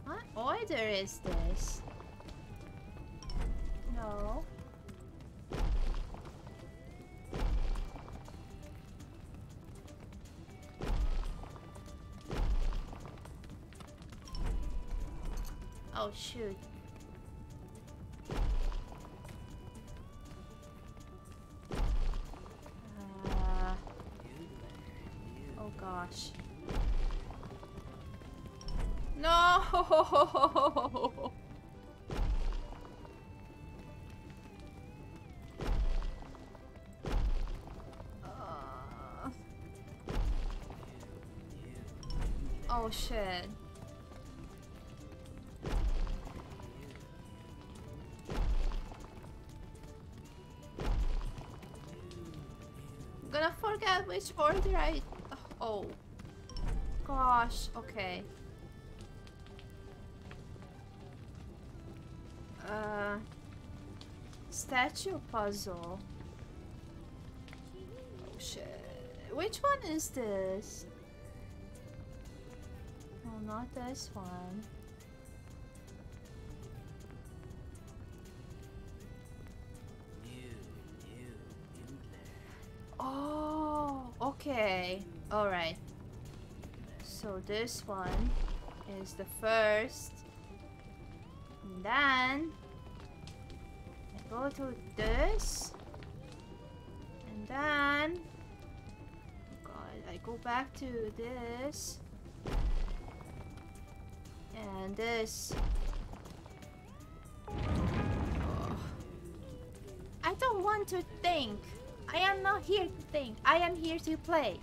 What order is this? No. Oh shoot. gosh. No! Oh, shit. I'm gonna forget which order I... Oh. Gosh, okay. Statue puzzle. Oh, shit. Which one is this? Not this one. Oh, okay. All right. So this one is the first. And then I go to this. And then, God, I go back to this. And this. Oh. I don't want to think. I am not here to think. I am here to play.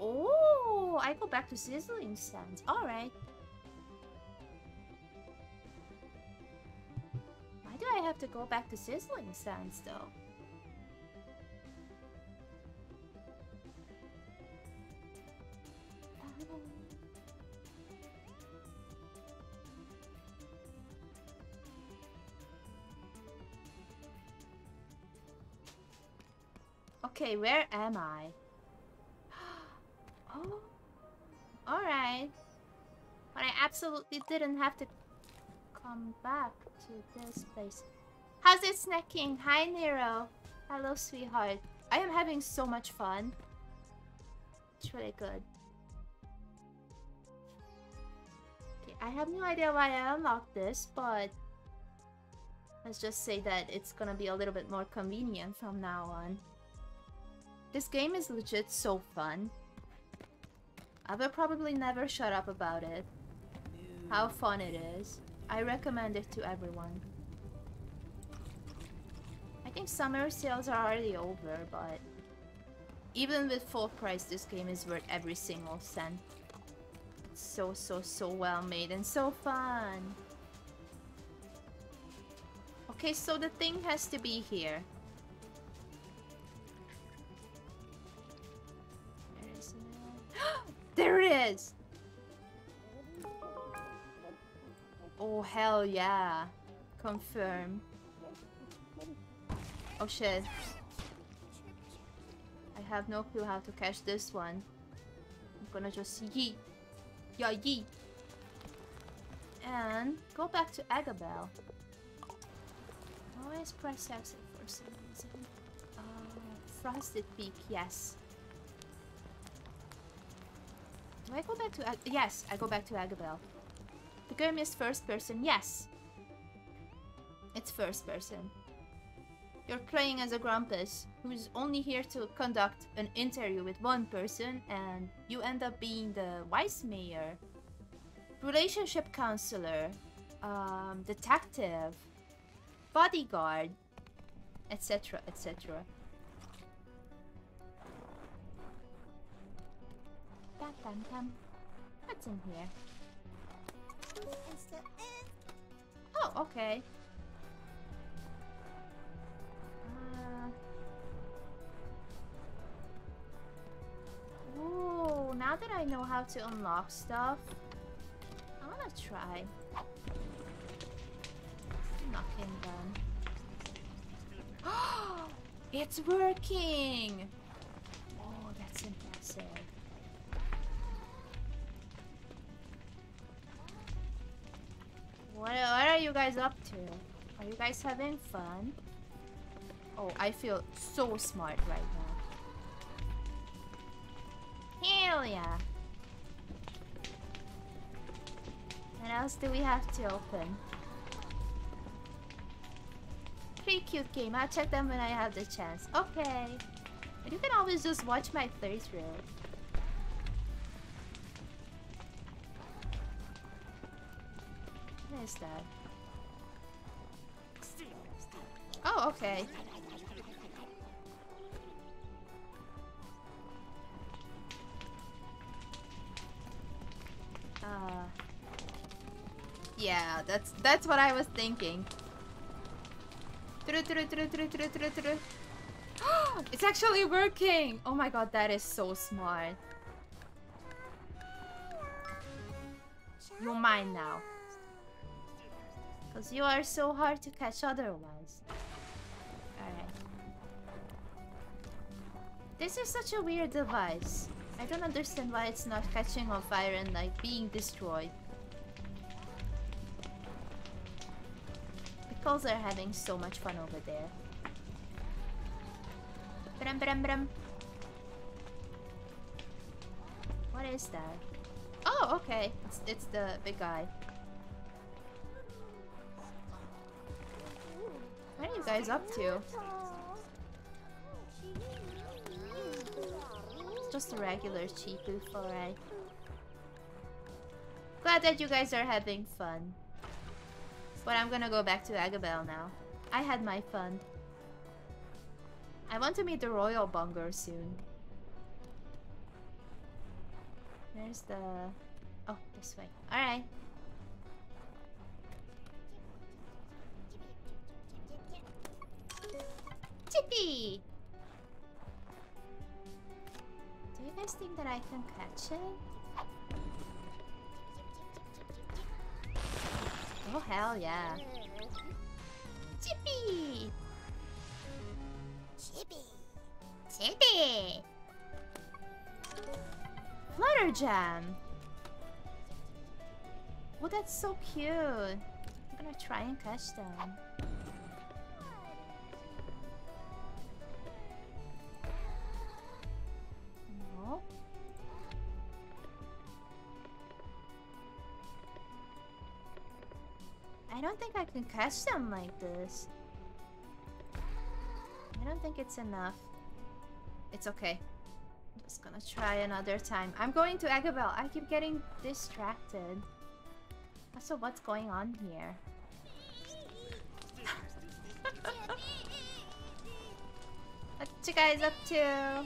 Oh, I go back to Sizzling Sands. Alright. Why do I have to go back to Sizzling Sands though? Okay, where am I? Oh, alright. But I absolutely didn't have to come back to this place. How's it, Snacking? Hi, Nero. Hello, sweetheart. I am having so much fun. It's really good. Okay, I have no idea why I unlocked this, but... let's just say that it's gonna be a little bit more convenient from now on. This game is legit so fun. I will probably never shut up about it. How fun it is. I recommend it to everyone. I think summer sales are already over, but... even with full price, this game is worth every single cent. It's so, so, so well made and so fun. Okay, so the thing has to be here. There it is! Oh, hell yeah. Confirm. Oh, shit. I have no clue how to catch this one. I'm gonna just yeet. Yeah, yeet. And go back to Eggabell. Always press exit for some reason. Frosted Peak, yes. Do I go back to yes, I go back to Eggabell. The game is first person, yes. It's first person. You're playing as a Grumpus who's only here to conduct an interview with one person, and you end up being the wise mayor, relationship counselor, detective, bodyguard, etc., etc. What's in here? Oh, okay. Oh, now that I know how to unlock stuff, I wanna try knocking them. Oh, it's working! Oh, that's impressive. What are you guys up to? Are you guys having fun? Oh, I feel so smart right now. Hell yeah! What else do we have to open? pretty cute game. I'll check them when I have the chance. Okay. And you can always just watch my third reel. What is that? Oh, okay. Yeah, that's what I was thinking. It's actually working! Oh my god, that is so smart. You're mine now. Because you are so hard to catch otherwise. Alright. This is such a weird device. I don't understand why it's not catching on fire and like being destroyed. Because they're having so much fun over there. Brum, brum, brum. What is that? Oh, okay. It's the big guy. What are you guys up to? It's just a regular cheapoof, alright. Glad that you guys are having fun. But I'm gonna go back to Eggabell now. I had my fun. I want to meet the Royal Bunger soon. There's the... Oh, this way. Alright. Chippy! Do you guys think that I can catch it? Oh, hell yeah. Chippy! Chippy! Chippy! Flutter Jam! Oh, that's so cute. I'm gonna try and catch them. No. I don't think I can catch them like this. I don't think it's enough. It's okay. I'm just gonna try another time. I'm going to Eggabell. I keep getting distracted. Also, what's going on here? What you guys up to?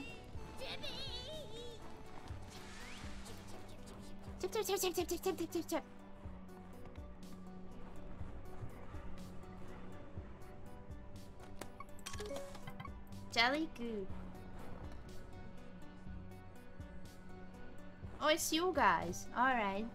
Chip, chip, chip, chip, chip, chip, chip, chip, chip. Jelly goo. Oh, it's you guys. All right.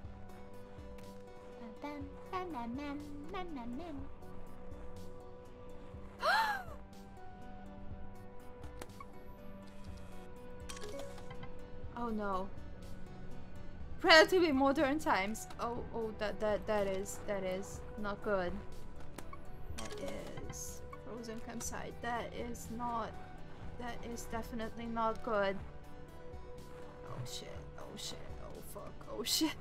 Oh no. Relatively modern times. Oh, that is not good. That is frozen campsite. That is not. That is definitely not good. Oh shit, oh shit, oh fuck, oh shit.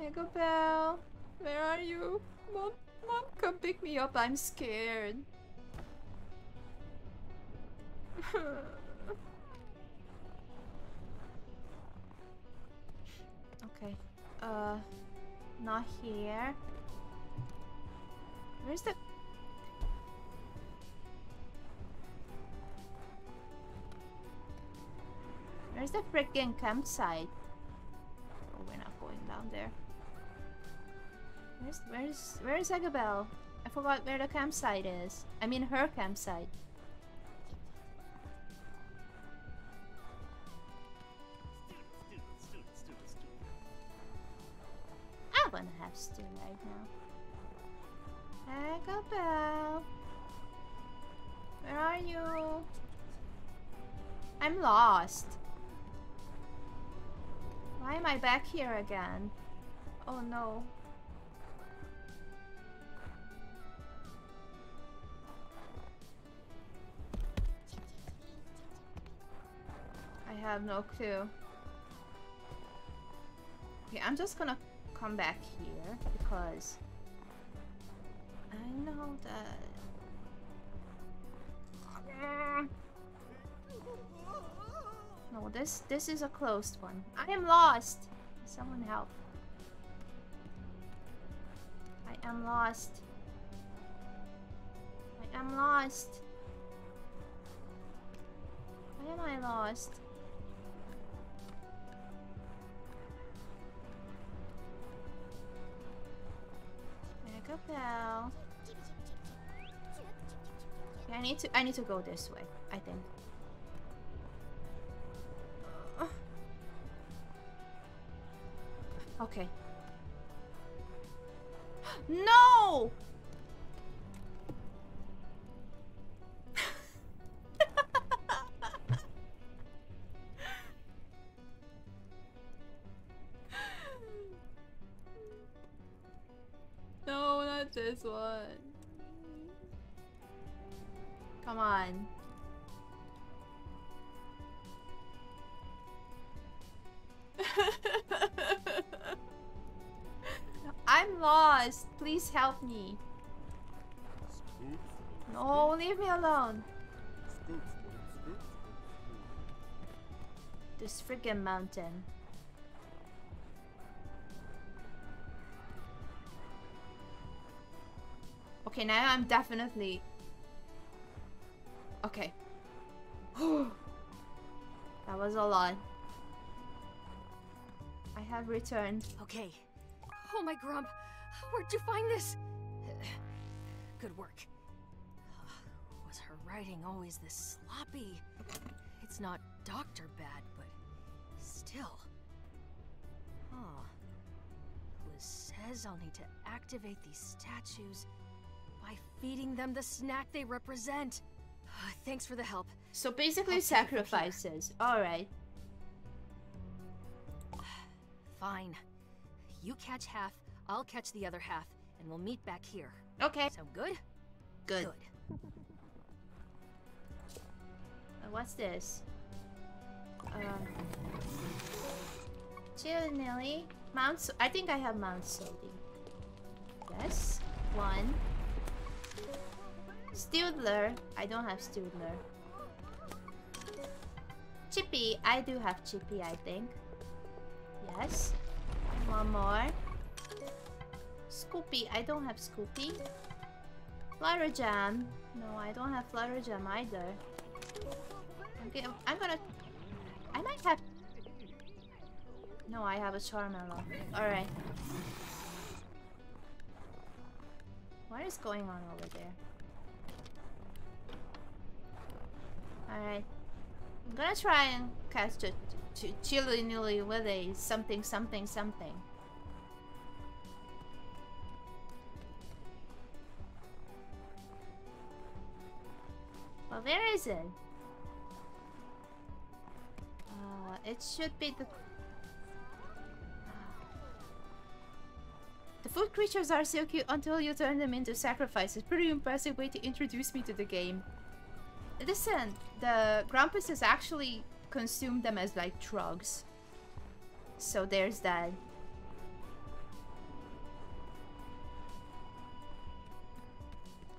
Eggabell, where are you? Mom, come pick me up, I'm scared. Okay, not here. Where's the... Where's the freaking campsite? Oh, we're not going down there. Where's Eggabell? I forgot where the campsite is. I mean her campsite. I wanna have stew right now. Eggabell, where are you? I'm lost. Why am I back here again? Oh no. I have no clue. Okay, I'm just gonna come back here because I know that No, this is a closed one. I am lost. Someone help. I am lost. I am lost. Why am I lost? Eggabell. Yeah, I need to go this way, I think. Okay. No! No, not this one. Come on. I'm lost. Please help me. No, leave me alone. This freaking mountain. Okay, now I'm definitely... Okay. That was a lot. I have returned. Okay. Oh my Grump, where'd you find this? Good work. Was her writing always this sloppy? It's not doctor bad, but still. Huh. Liz says I'll need to activate these statues by feeding them the snack they represent. Thanks for the help. So basically sacrifices. Alright. Fine. You catch half, I'll catch the other half, and we'll meet back here. Okay. Sound good? Good. Good. What's this? Chilly Nilly. Mount so I think I have Mount Soli. Yes. One. Studler. I don't have Studler. Chippy. I do have Chippy, I think. Yes. One more. Scoopy. I don't have Scoopy. Flutter Jam. No, I don't have Flutter Jam either. Okay, I'm gonna... I might have... No, I have a Charmeleon. Alright. What is going on over there? Alright. I'm gonna try and catch it. Chilly Nilly with a something something something. Well, where is it? It should be the food creatures are so cute until you turn them into sacrifices. Pretty impressive way to introduce me to the game. Listen, the Grumpuses is actually consume them as like drugs, so there's that.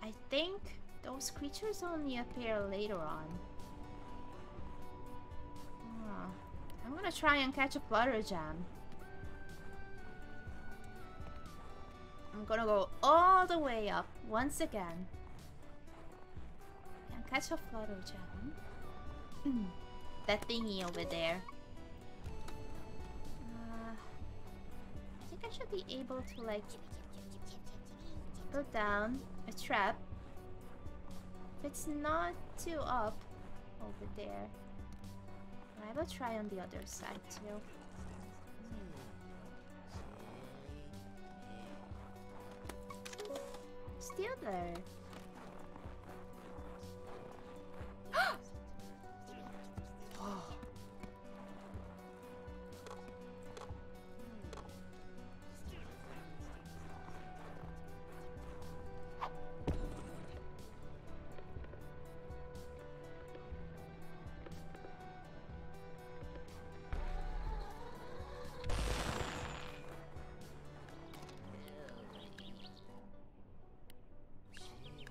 I think those creatures only appear later on. Oh, I'm gonna try and catch a Flutter Jam. I'm gonna go all the way up once again and catch a Flutter Jam. That thingy over there. I think I should be able to like put down a trap. If it's not too up over there, I will try on the other side too. Still there.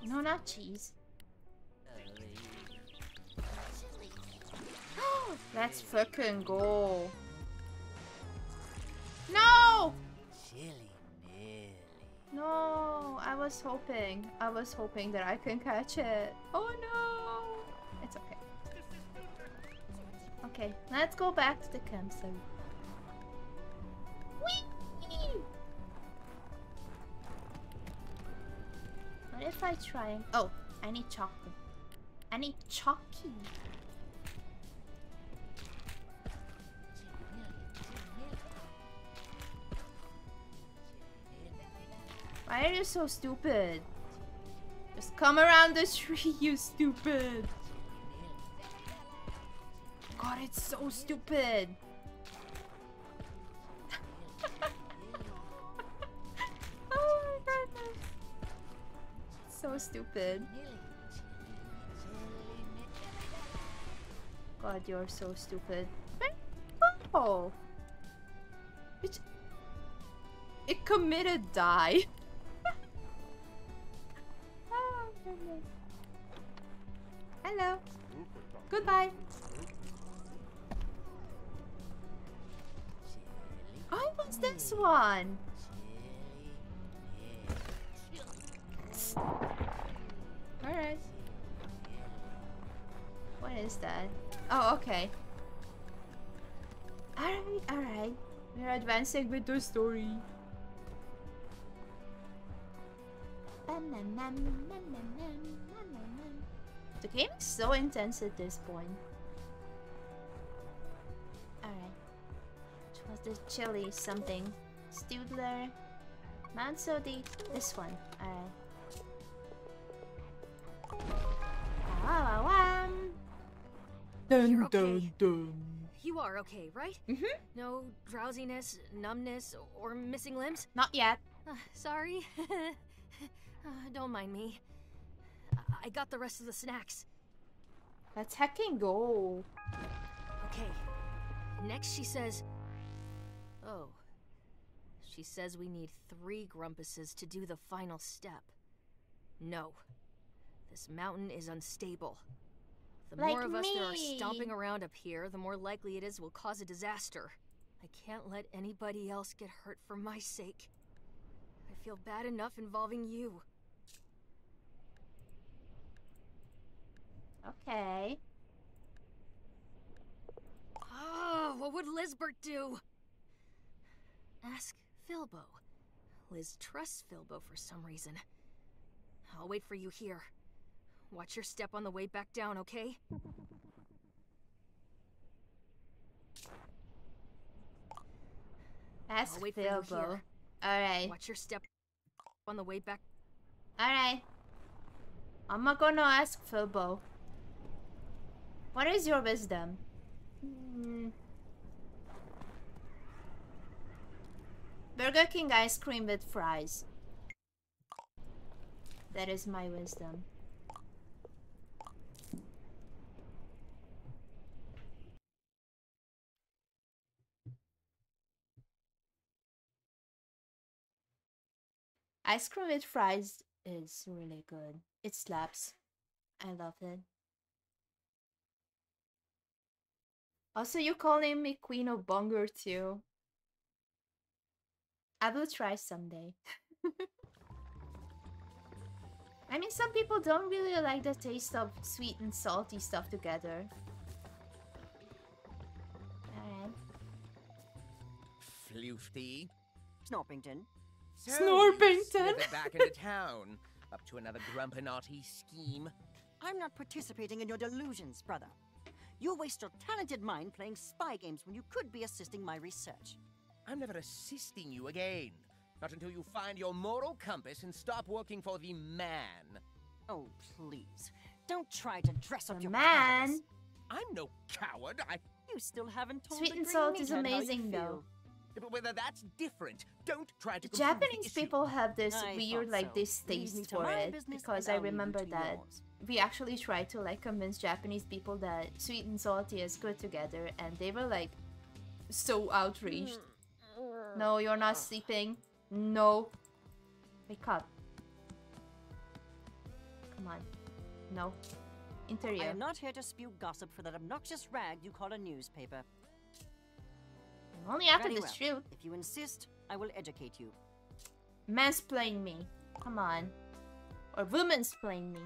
No, not cheese. Let's fucking go. No! Chilly Nilly. No, I was hoping that I can catch it. Oh no! It's okay. Okay, let's go back to the campsite. Whee! What if I try and... Oh, I need chocolate. I need chalky. Why are you so stupid? Just come around the tree, you stupid. God, it's so stupid. Oh my goodness. So stupid. God, you're so stupid. Oh. It committed die. Oh goodness. Hello. Goodbye. I want this one. Alright. What is that? Oh, okay. Alright, alright. We're advancing with the story. The game is so intense at this point. Alright. Which was the chili something? Studler. Mansodi. This one. Alright. Dun, dun, dun. You are okay, right? Mm-hmm. No drowsiness, numbness, or missing limbs? Not yet. Sorry. Don't mind me. I got the rest of the snacks. Let's heckin' go. Okay. Next she says... Oh. She says we need 3 Grumpuses to do the final step. No. This mountain is unstable. The more of us that are stomping around up here, the more likely it is we'll cause a disaster. I can't let anybody else get hurt for my sake. I feel bad enough involving you. Okay. Oh, what would Lizbert do? Ask Philbo. Liz trusts Philbo for some reason. I'll wait for you here. Watch your step on the way back down, okay? Ask Philbo. Alright. Watch your step on the way back. Alright. I'm not gonna ask Philbo. What is your wisdom? Burger King ice cream with fries. That is my wisdom. Ice cream with fries is really good. It slaps. I love it. Also, you're calling me Queen of Bunger too. I will try someday. I mean, some people don't really like the taste of sweet and salty stuff together. Alright. Floofty. Snorpington. So Snorpington! Back into town, up to another grumpanaughty scheme. I'm not participating in your delusions, brother. You waste your talented mind playing spy games when you could be assisting my research. I'm never assisting you again. Not until you find your moral compass and stop working for the man. Oh, please. Don't try to dress up your man. Cowardice. I'm no coward. You still haven't told me. Sweet and salt is amazing, though. But whether that's different, don't try to. Japanese people have this weird, like, distaste for it, because I remember that we actually tried to, like, convince Japanese people that sweet and salty is good together, and they were, like, so outraged. No, you're not sleeping. No. Wake up. Come on. No. Interior. I am not here to spew gossip for that obnoxious rag you call a newspaper. Only after this trip. If you insist, I will educate you. Mansplain me. Come on. Or womansplain me.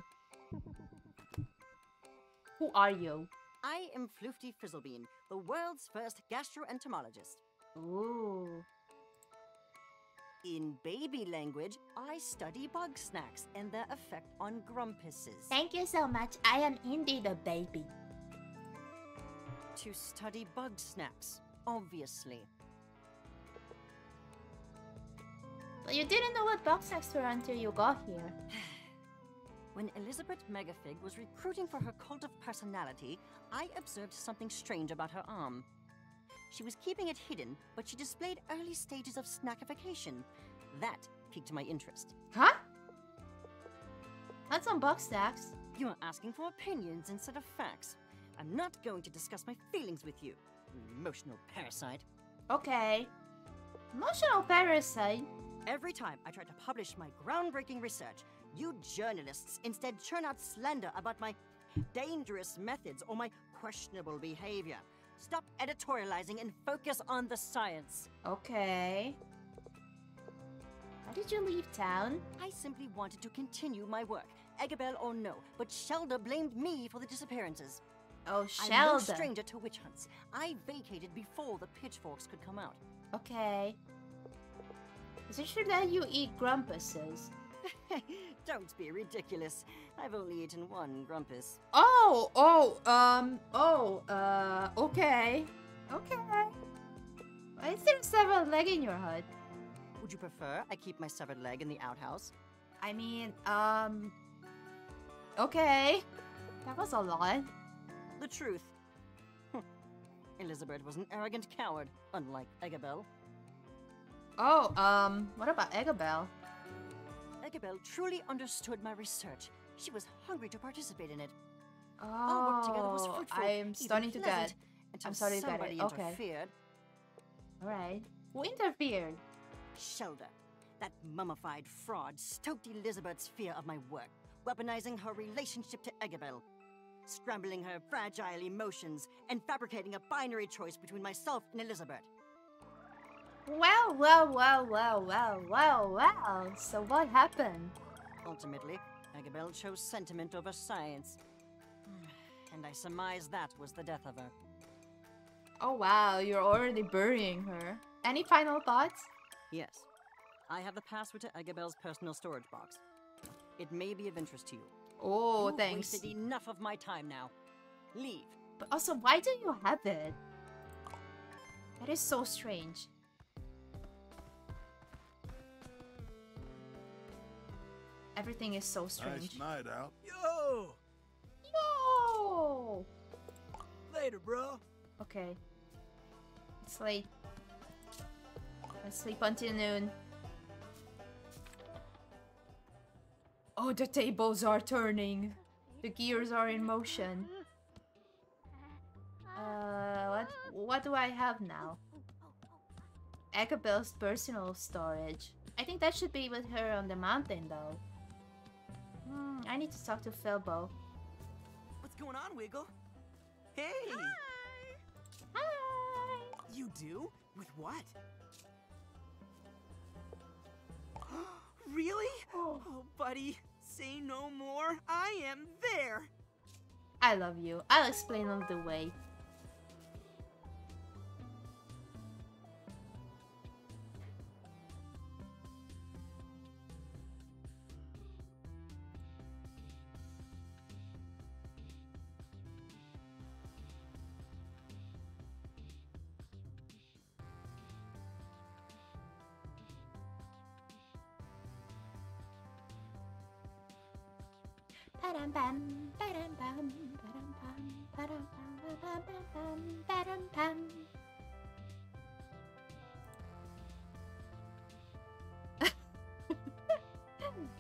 Who are you? I am Floofty Fizzlebee, the world's first gastroentomologist. Ooh. In baby language, I study Bugsnax and their effect on Grumpuses. Thank you so much. I am indeed a baby. To study Bugsnax, obviously. But you didn't know what Bugsnax were until you got here. When Elizabeth Megafig was recruiting for her cult of personality, I observed something strange about her arm. She was keeping it hidden, but she displayed early stages of snackification. That piqued my interest. Huh? That's on Bugsnax. You are asking for opinions instead of facts. I'm not going to discuss my feelings with you, emotional parasite. Okay. Emotional parasite? Every time I try to publish my groundbreaking research, you journalists instead churn out slander about my dangerous methods or my questionable behavior. Stop editorializing and focus on the science. Okay. Why did you leave town? I simply wanted to continue my work, Eggabell or no, but Shelda blamed me for the disappearances. Oh, Shelda. I'm no stranger to witch hunts. I vacated before the pitchforks could come out. Okay. Is it true that you eat grumpuses? Don't be ridiculous. I've only eaten one Grumpus. Okay. Okay. Why is there a severed leg in your hut? Would you prefer I keep my severed leg in the outhouse? I mean, okay. That was a lot. The truth. Elizabeth was an arrogant coward, unlike Eggabell. Oh, what about Eggabell? Eggabell truly understood my research. She was hungry to participate in it. Oh, our work together was fruitful. I'm starting to get it. Okay. Interfered. All right. Who interfered? Shelda. That mummified fraud stoked Elizabeth's fear of my work, weaponizing her relationship to Eggabell, scrambling her fragile emotions, and fabricating a binary choice between myself and Elizabeth. Well, well, well, well, well, well, well. So what happened? Ultimately, Eggabell chose sentiment over science. And I surmise that was the death of her. Oh wow, you're already burying her. Any final thoughts? Yes. I have the password to Eggabell's personal storage box. It may be of interest to you. Oh, thanks. You've wasted enough of my time now. Leave. But also, why do you have it? That is so strange. Everything is so strange. Nice night out. Yo! Yo! Later, bro. Okay. It's late. Let's sleep until noon. Oh, the tables are turning. The gears are in motion. What do I have now? Eggabell's personal storage. I think that should be with her on the mountain, though. I need to talk to Philbo. What's going on, Wiggle? Hey! Hi! Hi! You do? With what? Really? Oh. Oh, buddy. Say no more. I am there. I love you. I'll explain on the way.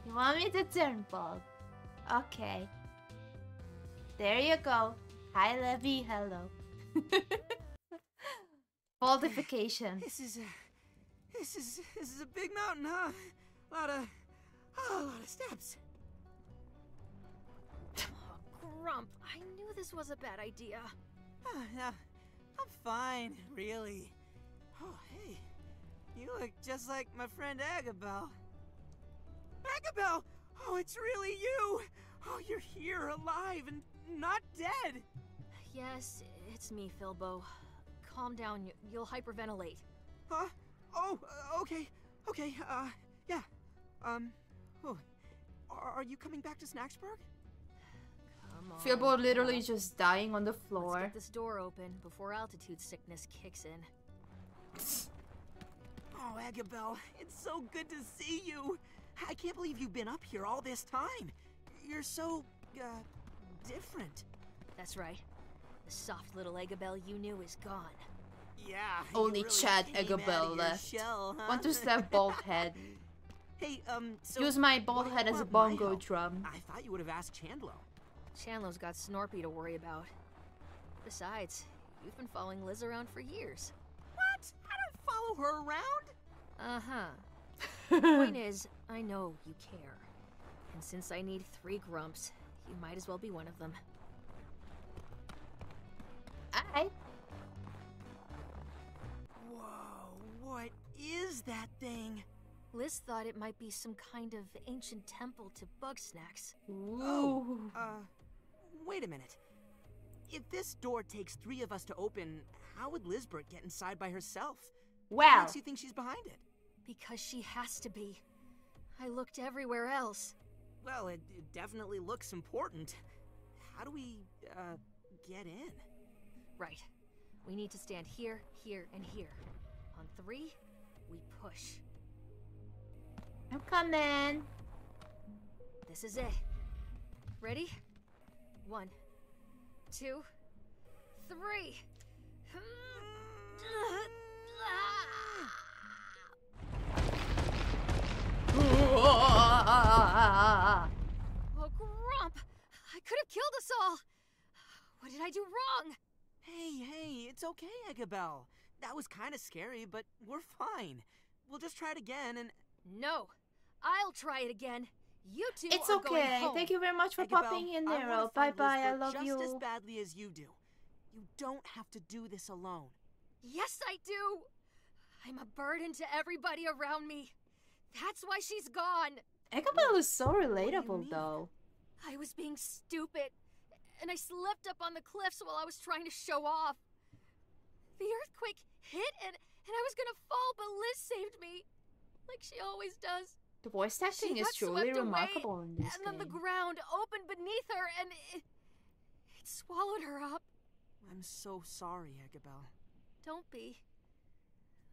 You want me to turn bald? Okay. There you go. Hi, Levi. Hello. Baldification. This is a big mountain, huh? A lot of steps. Grump, I knew this was a bad idea. I'm fine, really. Oh, hey, you look just like my friend Eggabell. Eggabell! Oh, it's really you! Oh, you're here, alive and not dead! Yes, it's me, Philbo. Calm down, you'll hyperventilate. Huh? Oh, okay, yeah. Oh, are you coming back to Snaxburg? Come on. Philbo literally just dying on the floor. Let's get this door open before altitude sickness kicks in. Oh, Eggabell, it's so good to see you. I can't believe you've been up here all this time. You're so, different. That's right. The soft little Eggabell you knew is gone. Yeah. Only really Chad Eggabell left. Shell, huh? Want to slap bald head. Hey, so use my bald head as a bongo drum. I thought you would have asked Chandler. Chandler's got Snorpy to worry about. Besides, you've been following Liz around for years. What? I don't follow her around? Uh-huh. Point is, I know you care. And since I need 3 grumps, you might as well be one of them. Aye. Whoa, what is that thing? Liz thought it might be some kind of ancient temple to Bugsnax. Oh, wait a minute. If this door takes 3 of us to open, how would Lizbert get inside by herself? Wow. What makes you think she's behind it? Because she has to be. I looked everywhere else. Well, it definitely looks important. How do we, get in? Right. We need to stand here, here, and here. On 3, we push. I'm coming. This is it. Ready? 1, 2, 3. Oh, Grump! I could have killed us all. What did I do wrong? Hey, it's okay, Eggabell. That was kind of scary, but we're fine. We'll just try it again and... No, I'll try it again. You two are going home. Thank you very much for popping in there. Bye-bye, I love you. Just as badly as you do. You don't have to do this alone. Yes, I do. I'm a burden to everybody around me. That's why she's gone. Eggabell is so relatable, though. I was being stupid, and I slipped up on the cliffs while I was trying to show off. The earthquake hit, and I was gonna fall, but Liz saved me. Like she always does. The voice acting is truly remarkable in this game. And then the ground opened beneath her, and it swallowed her up. I'm so sorry, Eggabell. Don't be.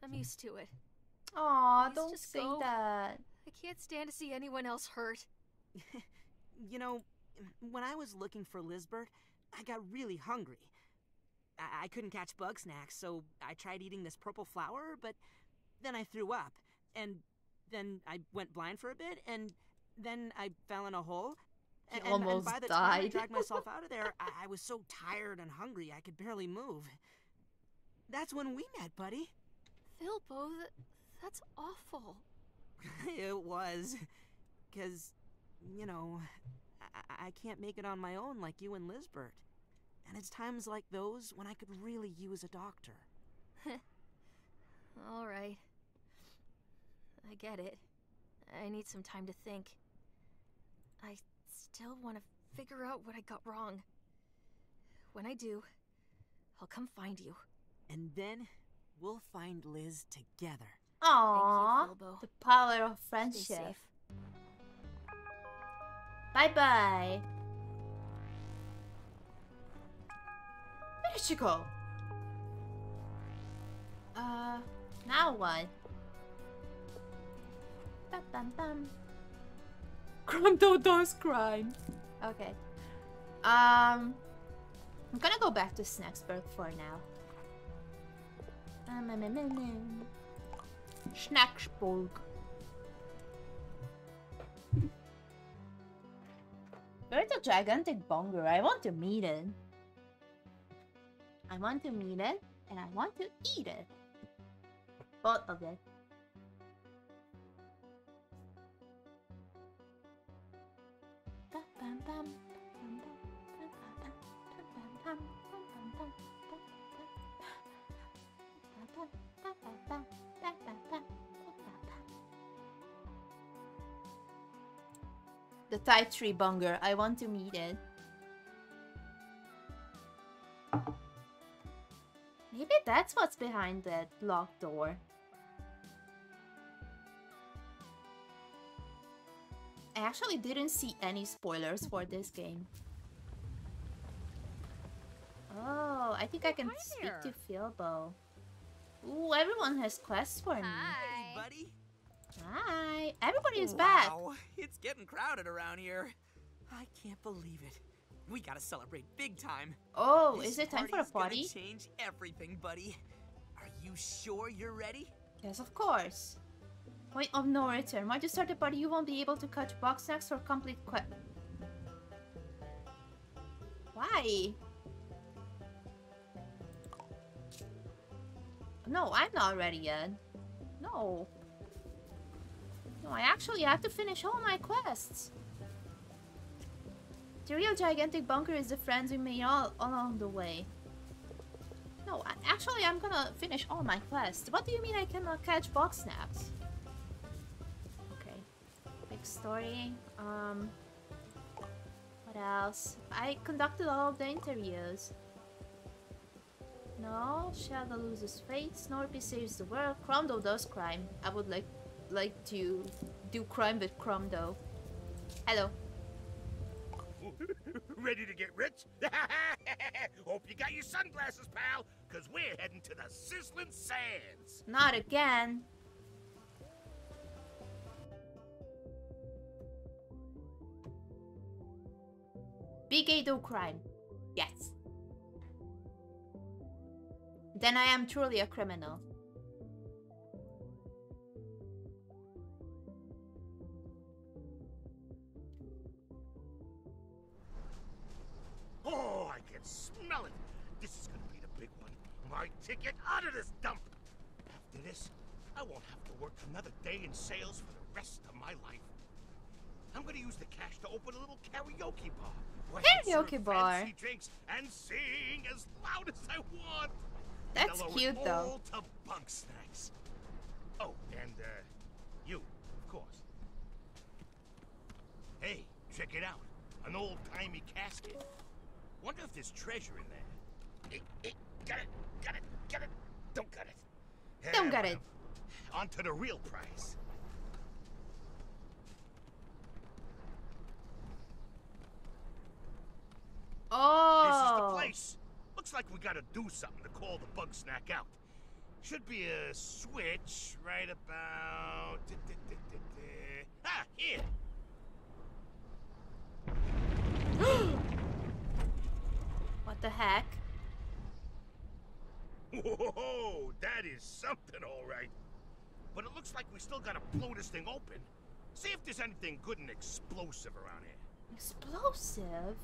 I'm used to it. Aw, don't say that. I can't stand to see anyone else hurt. You know, when I was looking for Lizbert, I got really hungry. I couldn't catch Bugsnax, so I tried eating this purple flower, but then I threw up. And then I went blind for a bit, and then I fell in a hole. And by the time I dragged myself out of there, I was so tired and hungry I could barely move. That's when we met, buddy. Philbo, that's awful. It was. Because, you know, I can't make it on my own like you and Lizbert. And it's times like those when I could really use a doctor. All right. I get it. I need some time to think. I still want to figure out what I got wrong. When I do, I'll come find you. And then we'll find Liz together. Aww. Thank you, Philbo. The power of friendship. Bye-bye. Where did she go? Now what? Bum, bum, bum. Cromdo does crime. Okay. I'm gonna go back to Snaxburg for now. Snaxburg. Where's the gigantic Bunger? I want to meet it. I want to meet it, and I want to eat it. Both of it. The Thai tree bunger. I want to meet it. Maybe that's what's behind that locked door. I actually didn't see any spoilers for this game. Oh, I think I can speak to Philbo. Ooh, everyone has quests for me. Hi, buddy. Hi. Everybody is back. Wow, it's getting crowded around here. I can't believe it. We gotta celebrate big time. Oh, is it time for a party? This party's gonna change everything, buddy. Are you sure you're ready? Yes, of course. Point of no return. Once you start the party, you won't be able to catch Bugsnax or complete quest. Why? No, I'm not ready yet. No. No, I actually have to finish all my quests. The real gigantic bunker is the friends we made all along the way. No, actually I'm gonna finish all my quests. What do you mean I cannot catch Bugsnax? Okay. Big story. What else? I conducted all of the interviews. No, Shelda loses faith, Snorpy saves the world, Cromdo does crime. I would like to do crime with Cromdo. Hello. Ready to get rich? Hope you got your sunglasses, pal, because we're heading to the Sizzling Sands. Not again. Big A do crime. Yes. Then I am truly a criminal. Oh, I can smell it. This is gonna be the big one. My ticket out of this dump. After this, I won't have to work another day in sales for the rest of my life. I'm gonna use the cash to open a little karaoke bar. Where karaoke bar. Fancy drinks and sing as loud as I want. That's cute, though. To Bugsnax. Oh, and you, of course. Hey, check it out. An old-timey casket. Wonder if there's treasure in there. Hey, got it. Don't got it. Don't got it. On to the real prize. Oh. This is the place. Looks like we gotta do something to call the Bugsnax out. Should be a switch right about... Ah, here! What the heck? Whoa, that is something, alright. But it looks like we still gotta blow this thing open. See if there's anything good and explosive around here. Explosive?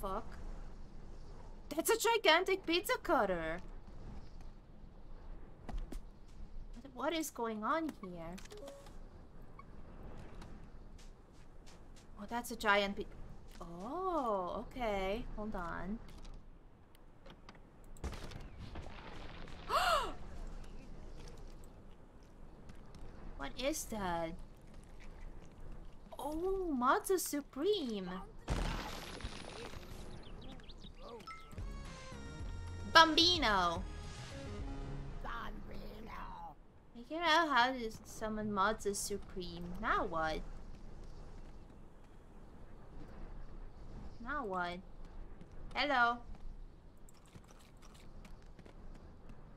Fuck. That's a gigantic pizza cutter. What is going on here? Oh, that's a giant pizza. Oh, okay. Hold on. What is that? Oh, Modza Supreme. Bombino! Figure out how to summon Modza Supreme. Now what? Now what? Hello!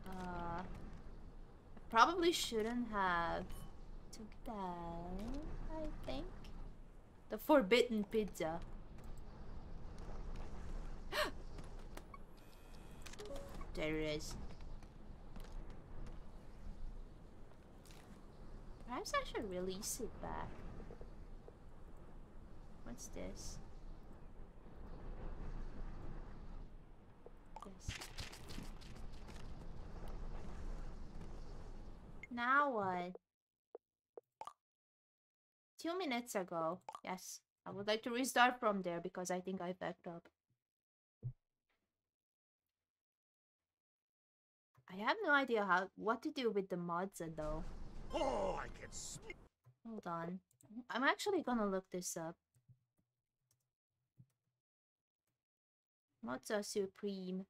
I probably shouldn't have took that, I think. The forbidden pizza. There it is. Perhaps I should release it back. What's this? This. Now what? 2 minutes ago. Yes. I would like to restart from there because I think I backed up. I have no idea what to do with the Modza though. Oh, I can see. Hold on. I'm actually gonna look this up. Modza Supreme.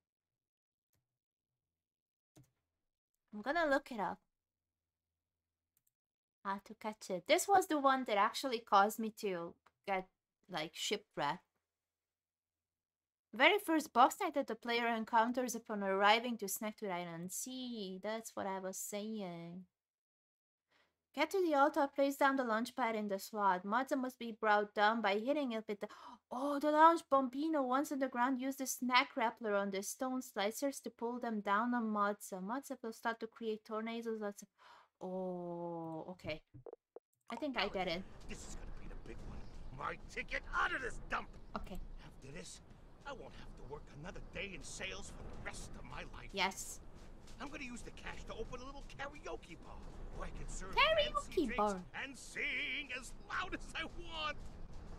I'm gonna look it up. How to catch it. This was the one that actually caused me to get, like, shipwrecked. Very first boss night that the player encounters upon arriving to Snacktivator. See, that's what I was saying. Get to the altar, place down the launch pad in the slot. Modza must be brought down by hitting it with the... Oh, the launch Bombino, once on the ground, use the snack grappler on the stone slicers to pull them down on Modza. Modza will start to create tornadoes. Lots of... Oh, okay. I think I get it. This is gonna be the big one. My ticket out of this dump. Okay. After this, I won't have to work another day in sales for the rest of my life. Yes. I'm gonna use the cash to open a little karaoke bar. I can serve karaoke bar and sing as loud as I want,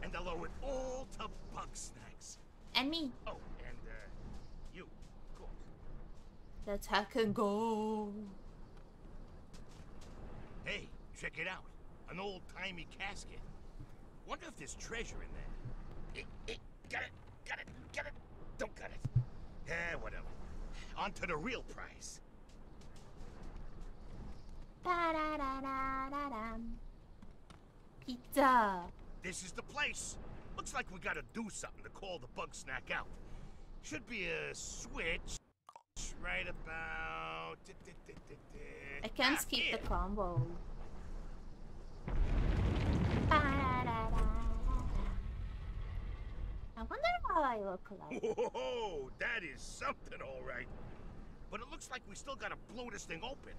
and I'll owe it all to Bugsnax and me. Oh, and you, of course. That's how can go. Hey, check it out, an old-timey casket. Wonder if there's treasure in there. Got it. Don't cut it. Yeah, whatever. On to the real prize. Pizza. This is the place. Looks like we gotta do something to call the bug snack out. Should be a switch right about. I can't skip the combo. I wonder how I look like. Whoa, that is something, all right. But it looks like we still gotta blow this thing open.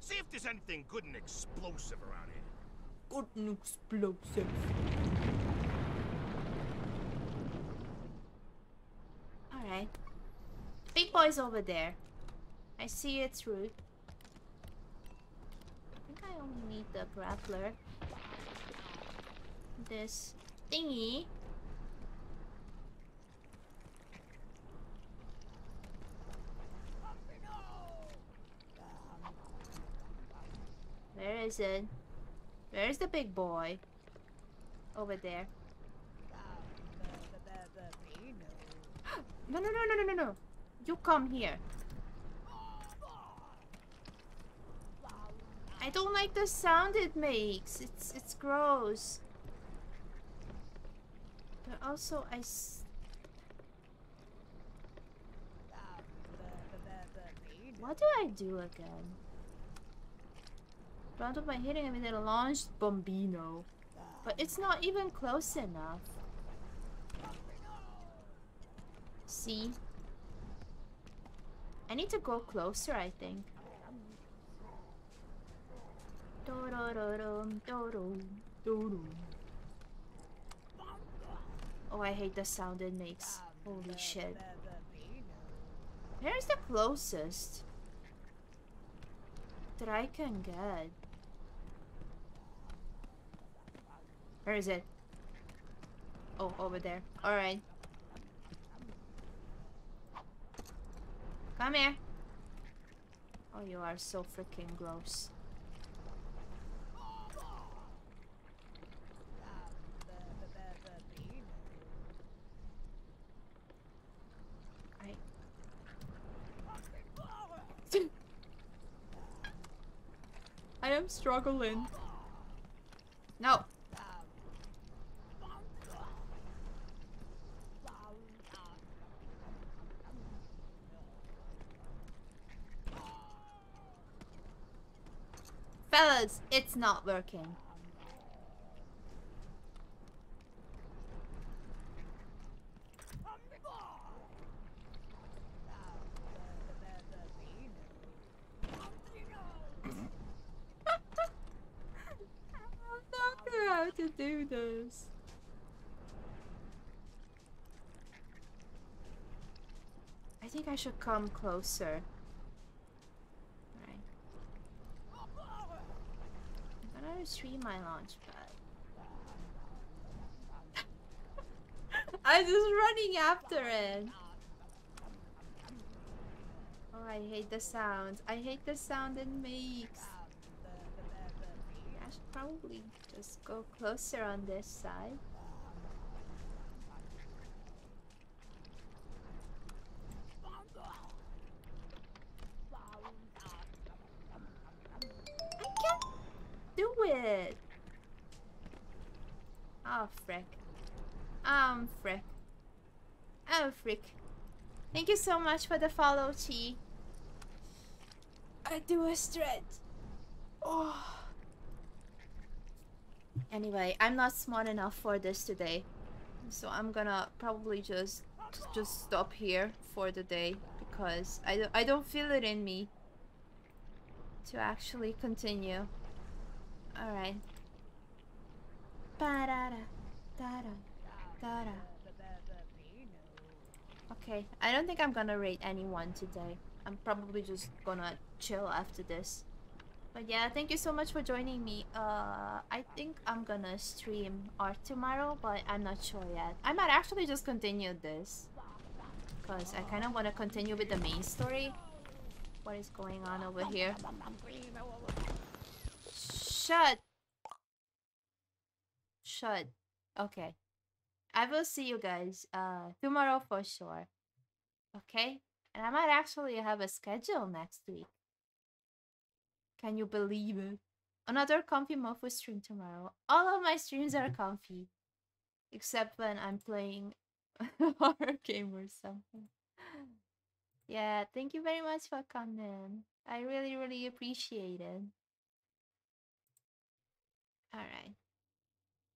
See if there's anything good and explosive around here. Good and explosive. Alright. Big boy's over there. I see its root. I think I only need the grappler. This thingy. Where is it? Where's the big boy? Over there. No. You come here. I don't like the sound it makes. It's gross. But also what do I do again? Brought up by hitting him with a launched Bombino. But it's not even close enough. See? I need to go closer, I think. Oh, I hate the sound it makes. Holy shit. Where's the closest that I can get? Where is it? Oh, over there. Alright. Come here. Oh, you are so freaking gross. I am struggling. No. Fellas, it's not working. To do this. I think I should come closer. Alright. I'm gonna retrieve my launch pad. I'm just running after it. Oh, I hate the sound. I hate the sound it makes. I should probably just go closer on this side. I can't do it. Oh, frick. Frick. Oh, frick. Thank you so much for the follow, Chi. I do a stretch. Oh. Anyway, I'm not smart enough for this today, so I'm gonna probably just stop here for the day because I don't feel it in me to actually continue. All right. Okay, I don't think I'm gonna raid anyone today. I'm probably just gonna chill after this. But yeah, thank you so much for joining me. I think I'm gonna stream art tomorrow, but I'm not sure yet. I might actually just continue this, because I kind of want to continue with the main story. What is going on over here? Shut. Shut. Okay. I will see you guys tomorrow for sure. Okay? And I might actually have a schedule next week. Can you believe it? Another comfy Mofu stream tomorrow. All of my streams are comfy. Except when I'm playing a horror game or something. Yeah, thank you very much for coming. I really, really appreciate it. Alright.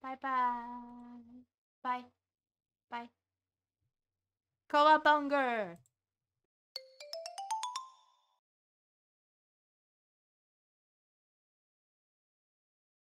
Bye-bye. Bye. Bye. Bunger!